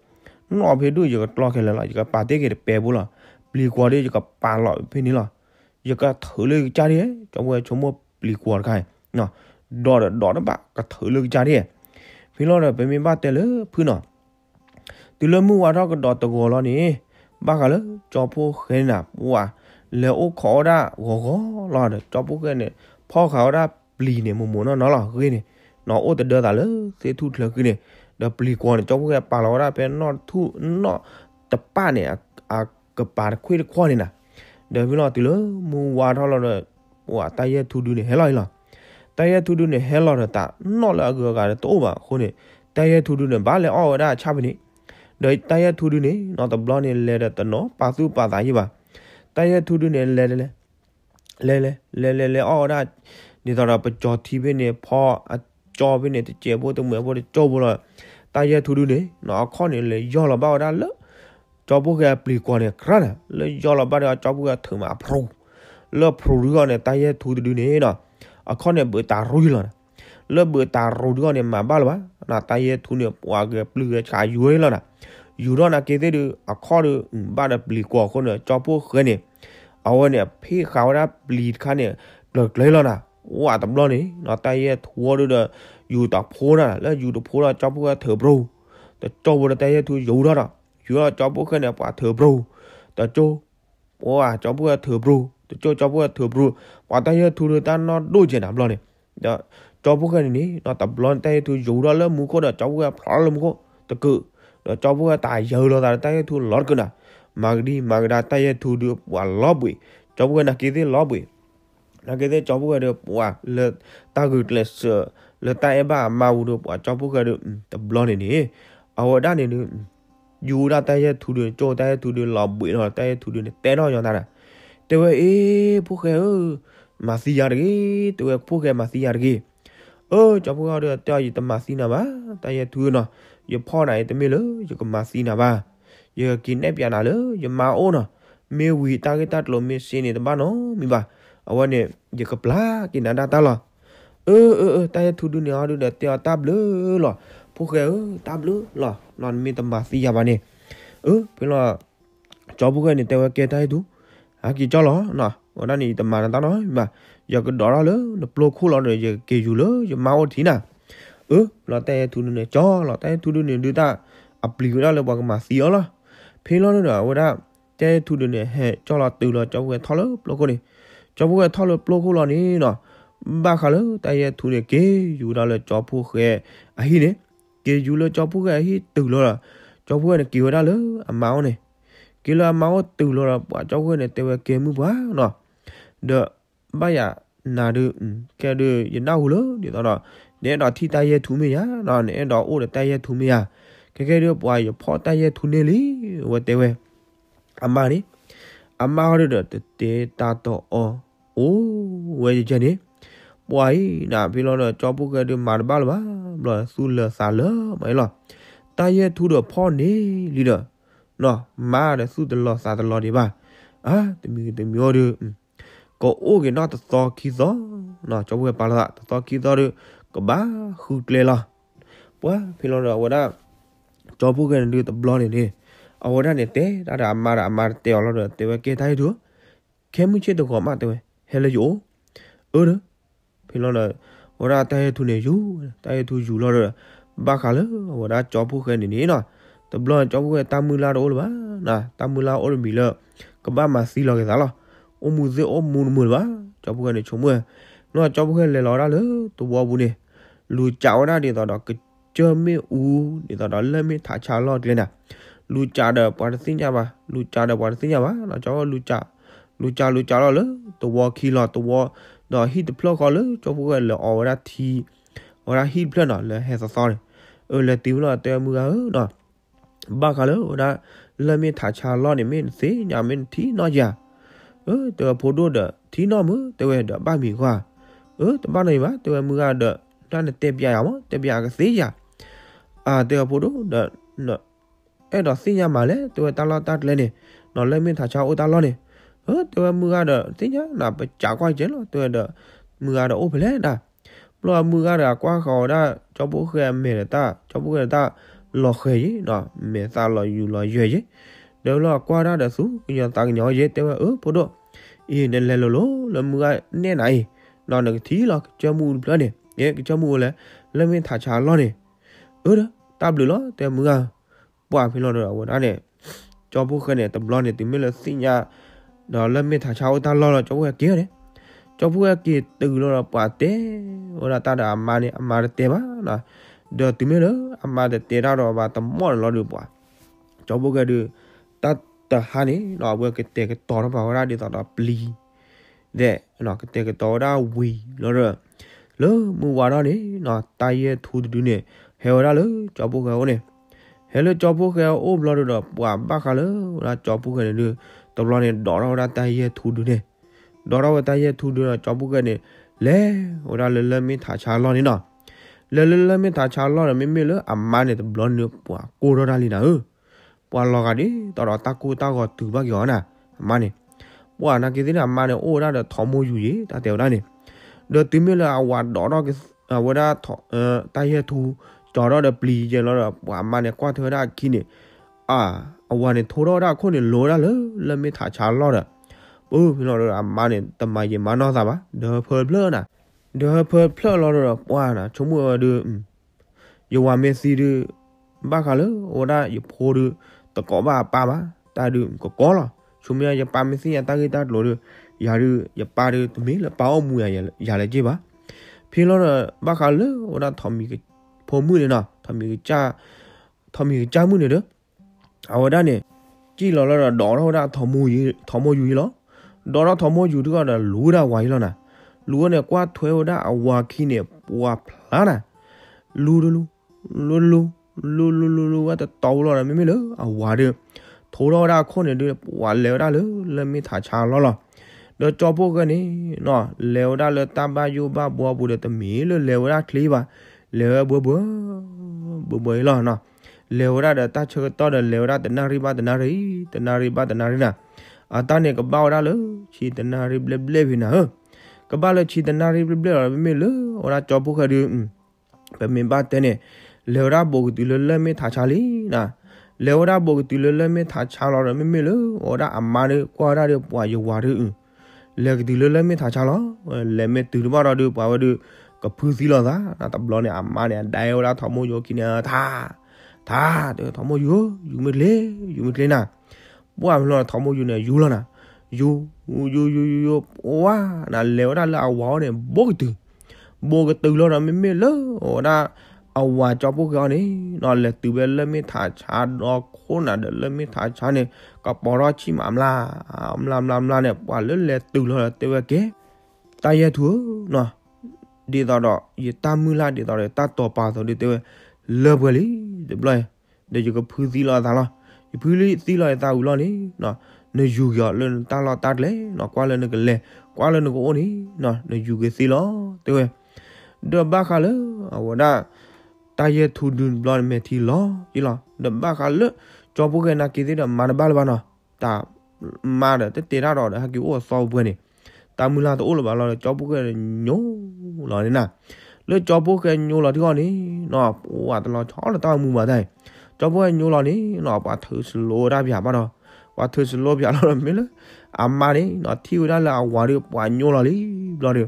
nó phải đưa giờ lo cái là lại giờ bà tê cái bè bù lọ pli quả đi giờ bà lọ bên này lọ giờ cái thử lê cha đi cho vừa cho mua pli quả cái nào đỏ đỏ đó bà cái thử lê cha đi vì nó là bên mình ba tê lứ phứ nọ từ lâu mua đó cái đọt tàu lo nè ba cái lớn cho phô khế nạp qua leo khó ra gò gò lo được cho phô khế nè phô khảo ra bì nè một muốn nó nó là cái nè nó ô từ đưa ra lớn sẽ thu được cái nè đập bì qua cho phô khế bà lo ra bên nó thu nó tập ba nè à cặp ba khuya được khoa nè nè để với nó từ lớn mua qua đó là qua tay thu đưa nè hết rồi là tay thu đưa nè hết rồi ta nó là gờ gà tổ mà khôn nè tay thu đưa nè ba lẽ o ra cha bên nè đời tay thu đưa này nó tập lo này lê đặt nó ba su ba giải gì bà tay thu đưa này lê lê lê lê lê lê lê ở đó thì tao đã bị cho thi bên này pho cho bên này thì chế bộ tao mới bộ cho bộ rồi tay thu đưa này nó khó này lấy do là bao đã lỡ cho bộ cái pli qua này khá là lấy do là bao đã cho bộ cái thử mà pro lỡ pro rồi này tay thu đưa này đó khó này bữa ta rui rồi lỡ bữa ta rui rồi này mà bao là là tay thu này qua cái pli cái trái dưới rồi nè dù đó là cái thế được à khó được ba đập lì quả con nữa cho phô khơi này áo này phe khảo đã lì khăn này được lấy rồi nè quả tấm lo này nó tay thua được rồi dù tập phô nè là dù tập phô là cho phô thở bầu cho bộ tay thua dù đó nè dù là cho phô khơi này quả thở bầu ta cho quả cho phô thở bầu cho cho phô thở bầu quả tay thua được ta nó đôi chuyện làm lo này đó cho phô khơi này nó tập lo tay thua dù đó là muốn có được cho phô phá là muốn có tự cự cho bố tài giờ lo tài tay thu lót cơ nè mà đi mà đặt tay thu được quả lót bụi cho bố là cái gì lót bụi là cái gì cho bố được quả là ta gửi là sửa là tay bà màu được quả cho bố được tập lo này nè ở đó này nữa dù đặt tay thu được cho tay thu được lót bụi rồi tay thu được té nó cho ta nè tôi vậy bố cái mà xí giờ cái tôi bố cái mà xí giờ cái ơ cho bố được cho gì tầm mà xí nào má tay thu nè giờ pho này tụi mày lớn giờ còn mà xin nào ba giờ kín ép nhà nào lớn giờ mà ôn à mày hủy ta cái ta lộ mày xin này tụi ba nó mày bà ở bên này giờ cặp lá kín đàn ta lo ơ ơ ơ ta thu đưa nhỏ đưa đợt tao ta lứa lo phu khé ơ ta lứa lo non mày tụi bà xin nhà bà nè ơ phải lo cho phu khé này tao kê tay thú à kì cho nó nọ ở đây này tụi mà tao nói mà giờ cái đó đó lớn nó plo khu lo rồi giờ kì dù lớn giờ mau thì nào ơ lọ tay thu này cho lọ tay thu này đưa ta ập lì đó là bằng mà xíu đó phê nó nữa rồi đó tay thu này hệ cho lọ từ lọ cho người tháo lớp lọ con này cho người tháo lớp lọ con lọ này nọ ba khá lớn tay thu này kế dù đó là cho phu khè ấy đấy kế dù là cho phu khè ấy từ lọ là cho phu này kiểu đó lớn máu này kiểu là máu từ lọ là bỏ cho người này tiêu kế mướn quá nọ được bây giờ là được cái được gì đau lớn thì tao đó để đó thi tay thú mì á, đó để đó ô được tay thú mì à, cái cái đứa bòi phò tay thú nê lý, và tê về, âm ba đi, âm ba được được tê ta to o, ô, về chơi đi, bòi nãy vì lo là cho bố cái đứa mà ba là là sùn là xả lỡ mấy lọ, tay thú được phò nê lý được, nó mà để sùn từ lọ xả từ lọ đi ba, à, từ mi từ mi được, có ô cái nó từ to khí gió, nó cho bố cái ba là từ to khí gió được có ba khử lê lo quá phi lo rồi đó cho bố cái đưa tập lo này đi ở đó này té đã đã mà đã mà tèo lo rồi tèo kia thấy đứa kém mới chết được khó mà tèo hay là dỗ ơ đó phi lo rồi ở đó tay thu này dỗ tay thu dỗ lo rồi ba khá lớn ở đó cho bố cái này nè nọ tập lo cho bố cái tam mươi la đổ rồi bá nè tam mươi la ổn bị lợ có ba mà xí lo cái giá lo ôm mùi rượu ôm mùi mùi bá cho bố cái này chống mưa nó cho bố cái này lo ra lớn tụi bò bùn này lùi cháo ra để tao đó cái chơi mi u để tao đó lên mi thả cháo lọt lên nè lùi cháo đờ quả xin nhà bà lùi cháo đờ quả xin nhà bà nó cho lùi cháo lùi cháo lùi cháo lớn tụi bò khi lọt tụi bò đó hit the plug có lớn cho bố cái là ở ra thì ở ra hit plug nó là hết sao này là tiêu là teo mưa đó ba cả lỡ đã là mình thả trà lo để mình xé nhà mình thí nó già ớ tờ phố đô đỡ thí nó mứa tờ về đỡ ba mì qua ớ tờ ba này má tờ mưa đỡ ra là tẹp dài áo tẹp dài cái xé già à tờ phố đô đỡ nợ cái đó xí nhà mà lẽ tờ ta lo ta lên này nó lên mình thả trà ô ta lo này ớ tờ mưa đỡ thế nhá là chả quay chết rồi tờ đỡ mưa đỡ ô phải lẽ đã lo mưa đã qua khó đã cho bố khề mẹ ta cho bố khề ta lo khề chứ đó mẹ ta lo dù lo dễ chứ đều lo qua đã đã xuống giờ ta nhỏ dễ tiêu mà ướp bố độ yên nên là lố lố là mưa nè này nó được thí lo cho mua nữa nè cái cho mua là lên mình thả trà lo nè ướt đó ta lừa lo tiêu mưa qua phải lo được của ta nè cho bố khề nè tập lo nè từ mới là sinh nhà đó lên mình thả trà ta lo là cho bố kia đấy cho vừa kia từ lâu là quả té rồi ta đã mà này mà té bá là giờ từ mới lớn mà để té ra rồi và tầm mỏ là được quả cho vừa được ta ta hai này nó vừa cái té cái to nó vào ra đi tao đó pli để nó cái té cái to ra quỳ nó rồi lớn mua quả đó đấy nó tay thu được nè heo ra lớn cho bố heo này heo cho bố heo ôm lo được quả ba khá lớn là cho bố heo được tầm lo này đỏ ra ra tay thu được nè đó đâu ta ye thu đưa cho bố cái này lẽ hồi đó lên lên mình thả trà lo này nọ lên lên lên mình thả trà lo là mình mới lỡ ẩm mà này tập lo nữa quả cô đó ra liền nào quả lo cái đi tao đó ta cô tao gọi từ bao giờ nè mà này quả là cái gì là mà này ô ra được thọ môi dù gì ta tiểu ra này được từ mới là quả đó đó cái hồi đó thọ ta ye thu cho đó được bì giờ nó là quả mà này qua thời đó kia này à quả này thu đó ra cô này lố ra lỡ lên mình thả trà lo rồi ừ nó là mà này tầm mày gì mà nó ra bá đờ phơi phơ nè đờ phơi phơ lo rồi qua nè chúng mua đưa yêu hòa Messi đưa ba khá lớn ở đây yêu phô đưa ta có ba ba bá ta đưa có có rồi chúng mua yêu ba Messi ta người ta lôi được giờ đưa yêu ba đưa tụi mình là bao mua giờ giờ là gì bá phi lo rồi ba khá lớn ở đây thầm mình cái phô mua này nè thầm mình cái cha thầm mình cái cha mua này đó ở đây này chỉ lo là đỏ nó ra thầm mua gì thầm mua gì đó đó nó thầm mơ dù đó là lúa đã quay rồi nè lúa này qua thuê đã qua khi này qua phá nè lúa đó lú lú lú lú lú lú lú qua tàu rồi là mới mới lớn à qua được thổ đó đã khôn này được qua leo đã lớn lên mới thả trà lo rồi đó cho bố cái này nọ leo đã leo tam ba vô ba bùa bùa được tầm mí lên leo đã clip à leo bữa bữa bữa bữa rồi nọ leo đã được ta chơi to được leo đã từ nari ba từ nari từ nari ba từ nari nè à ta này có bao đã lỡ chỉ tên là rib lê lê vì nào có bao lỡ chỉ tên là rib lê là mình lỡ ở đó cho bố cái điều về mình ba tên này lỡ ra bố cái từ lỡ mình thả chả lý nè lỡ ra bố cái từ lỡ mình thả chả lo rồi mình lỡ ở đó ẩm mà được qua ra được quả nhiều quả được lỡ cái từ lỡ mình thả chả lo lỡ mình từ bao ra được quả được có phứ gì lo ra là tập lo này ẩm mà này đại ở đó thọ môi vô kia nè thả thả thọ môi vô dùng mình lê dùng mình lê nè bố làm lo thọ môi dù này dù lo nè dù dù dù dù quá là leo ra là áo này bố cái từ bố cái từ lo là mình mới lớn ở đó áo hoa cho bố cái này nó là từ bên lên mới thả cha nó khôn là lên mới thả cha này có bỏ ra chim ám la ám làm làm la này quả lớn là từ lo là từ về kế tay ra thú nè đi tàu đó giờ ta mưa la đi tàu để ta tàu pa tàu đi từ lơ bờ lý để bơi để chỉ có phứ gì lo ra lo phứ lý gì lo ta u lo này nè nó dù giờ lên ta lo ta lấy nó qua lên cái lề qua lên cái ôn ấy nó nó dù cái gì đó tôi đợt ba khá lớn ở đó ta giờ thu đun lo mẹ thì lo chỉ lo đợt ba khá lớn cho bố cái na kia thì đợt mà ba là ba nó ta mà đợt tết ra rồi đợt hai kiểu sau vừa này ta mua là tôi là bảo là cho bố cái nhố lo này nè lỡ cho bố cái nhố lo thì con ấy nó quả ta lo chó là tao mua mà đây cho bố cái nhố lo này nó quả thử lô ra bị hả bao đó và thưa xin lỗi bạn rồi mới mà đấy nó thiêu ra là quả được quả nhô là lý là được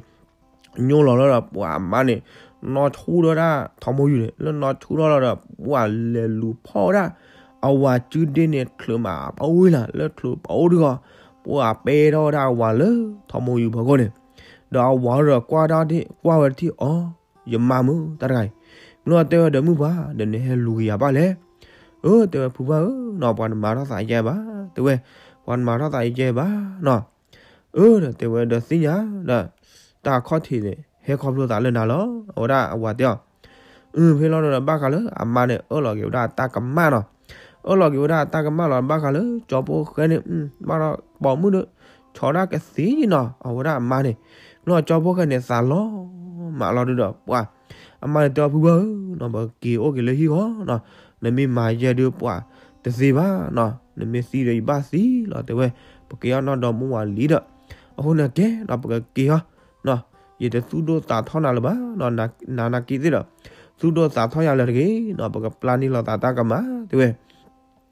nhô là là quả mà này nó thu đó ra thọ môi rồi nên nó thu đó là quả lê lù po ra à quả chưa đến này khử mà ôi là lê khử bao được à quả pe đó ra quả lứ thọ môi bao con này đó quả rồi qua đó đi qua rồi thì ó giờ mà mưa ta này nó tao đỡ mưa quá để này lùi à ba lẽ ơ tao phụ ba nó còn mà nó giải ra ba tụi quan mà nó tại chơi bá nọ ừ tụi đợt xí nhá là ta khó thì này hết khó luôn ta lên nào đó ở đây ở ngoài đó ừ phe lo là ba cá lớn, àm mà này ở lò kiểu đà ta cắm ma rồi, ở lò kiểu đà ta cắm ma là ba cá lớn, chó bố cái này, ba nó bỏ mướn nữa, chó đa cái xí gì nọ, ở đà àm mà này, nó chó bố cái này xả ló, mà lo được được, quả, àm mà này tao phu bơ, nó bảo kỳ ô kỳ lấy hi khó, nọ, nên mình mài ra được quả, từ gì ba, nọ, nên mình xí rồi ba xí, là từ về, kỳ nó đòi mua ngoài lý đó, hôm nay cái, nó bảo kỳ ha, nọ, vậy thì suy đôi ta thao nào là bá, nọ nà nà nà kỳ gì đó. Suốt đó ta thoi nhà là cái nó bắt gặp plan là ta ta cầm á, thế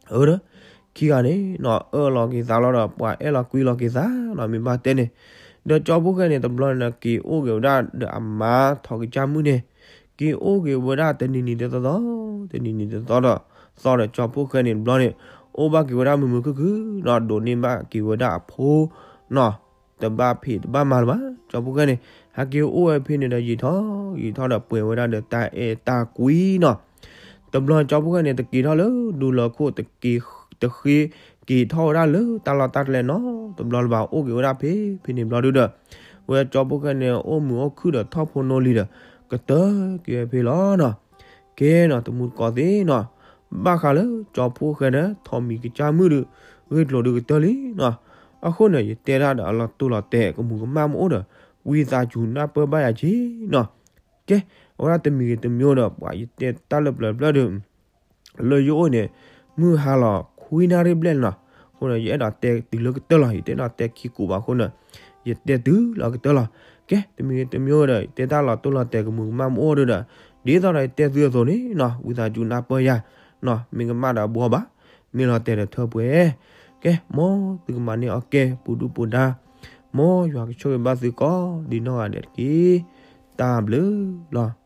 ở đó khi anh ấy nó ở lò cái giá lò quả ấy là quy lò cái giá nó mình ba tên này, để cho bố cái này tập luyện là kỳ ô kiểu ra để ẩm má thọ cái trăm mươi này, kỳ ô kiểu vừa ra tên nhìn nhìn cho đó, tên nhìn nhìn cho đó, sau để cho bố cái này luyện này, ô ba kỳ vừa ra mình mới cứ cứ nó đổ nên ba kỳ vừa ra phô nó tập ba phỉ ba mà bá cho bố cái này. Hãy kêu ôi pin này là gì đó, gì đó là bưởi với đa được ta ta quý nọ. Tầm loan cho bố cái này từ kỳ đó lớn, đủ lợn khô từ kỳ từ khi kỳ thao ra lớn, ta lo ta lên nó. Tầm loan bảo ô kiểu ra pin pin này lo được được. Với cho bố cái này ôm mũ cứ được thao phun nô li được. Cái tớ kia pin đó nọ, kia nọ tụi mù có thế nọ. Ba khá lớn cho bố cái này thao mì cái cha mưa được, người lo được cái tớ lý nọ. À khôn này tè ra đã là tu là tè có mù có ma mũ được. Quy ra chúng ta bơi bay chứ nọ, cái ở đây tìm người tìm nhau đó, vậy thì ta lập lập ra được lời dối này, mưa hà là khui na rib lên nọ, hôm nay dễ đặt tiền từ lúc tới rồi, tới đặt tiền khi cụ bà hôm nay, giờ tiền tứ là cái tới rồi, cái tìm người tìm nhau rồi, tiền ta là tôi là tiền của mình mang mua được rồi, để sau này tiền dưa rồi đấy, nọ quy ra chúng ta bơi ra, nọ mình cái mà đã bùa bá, mình là tiền để thợ bùa, cái món từ mà này ok, bù đủ bù đa. Mỗi hoặc cho người ba dư có đi nói để ký tạm lứa lo.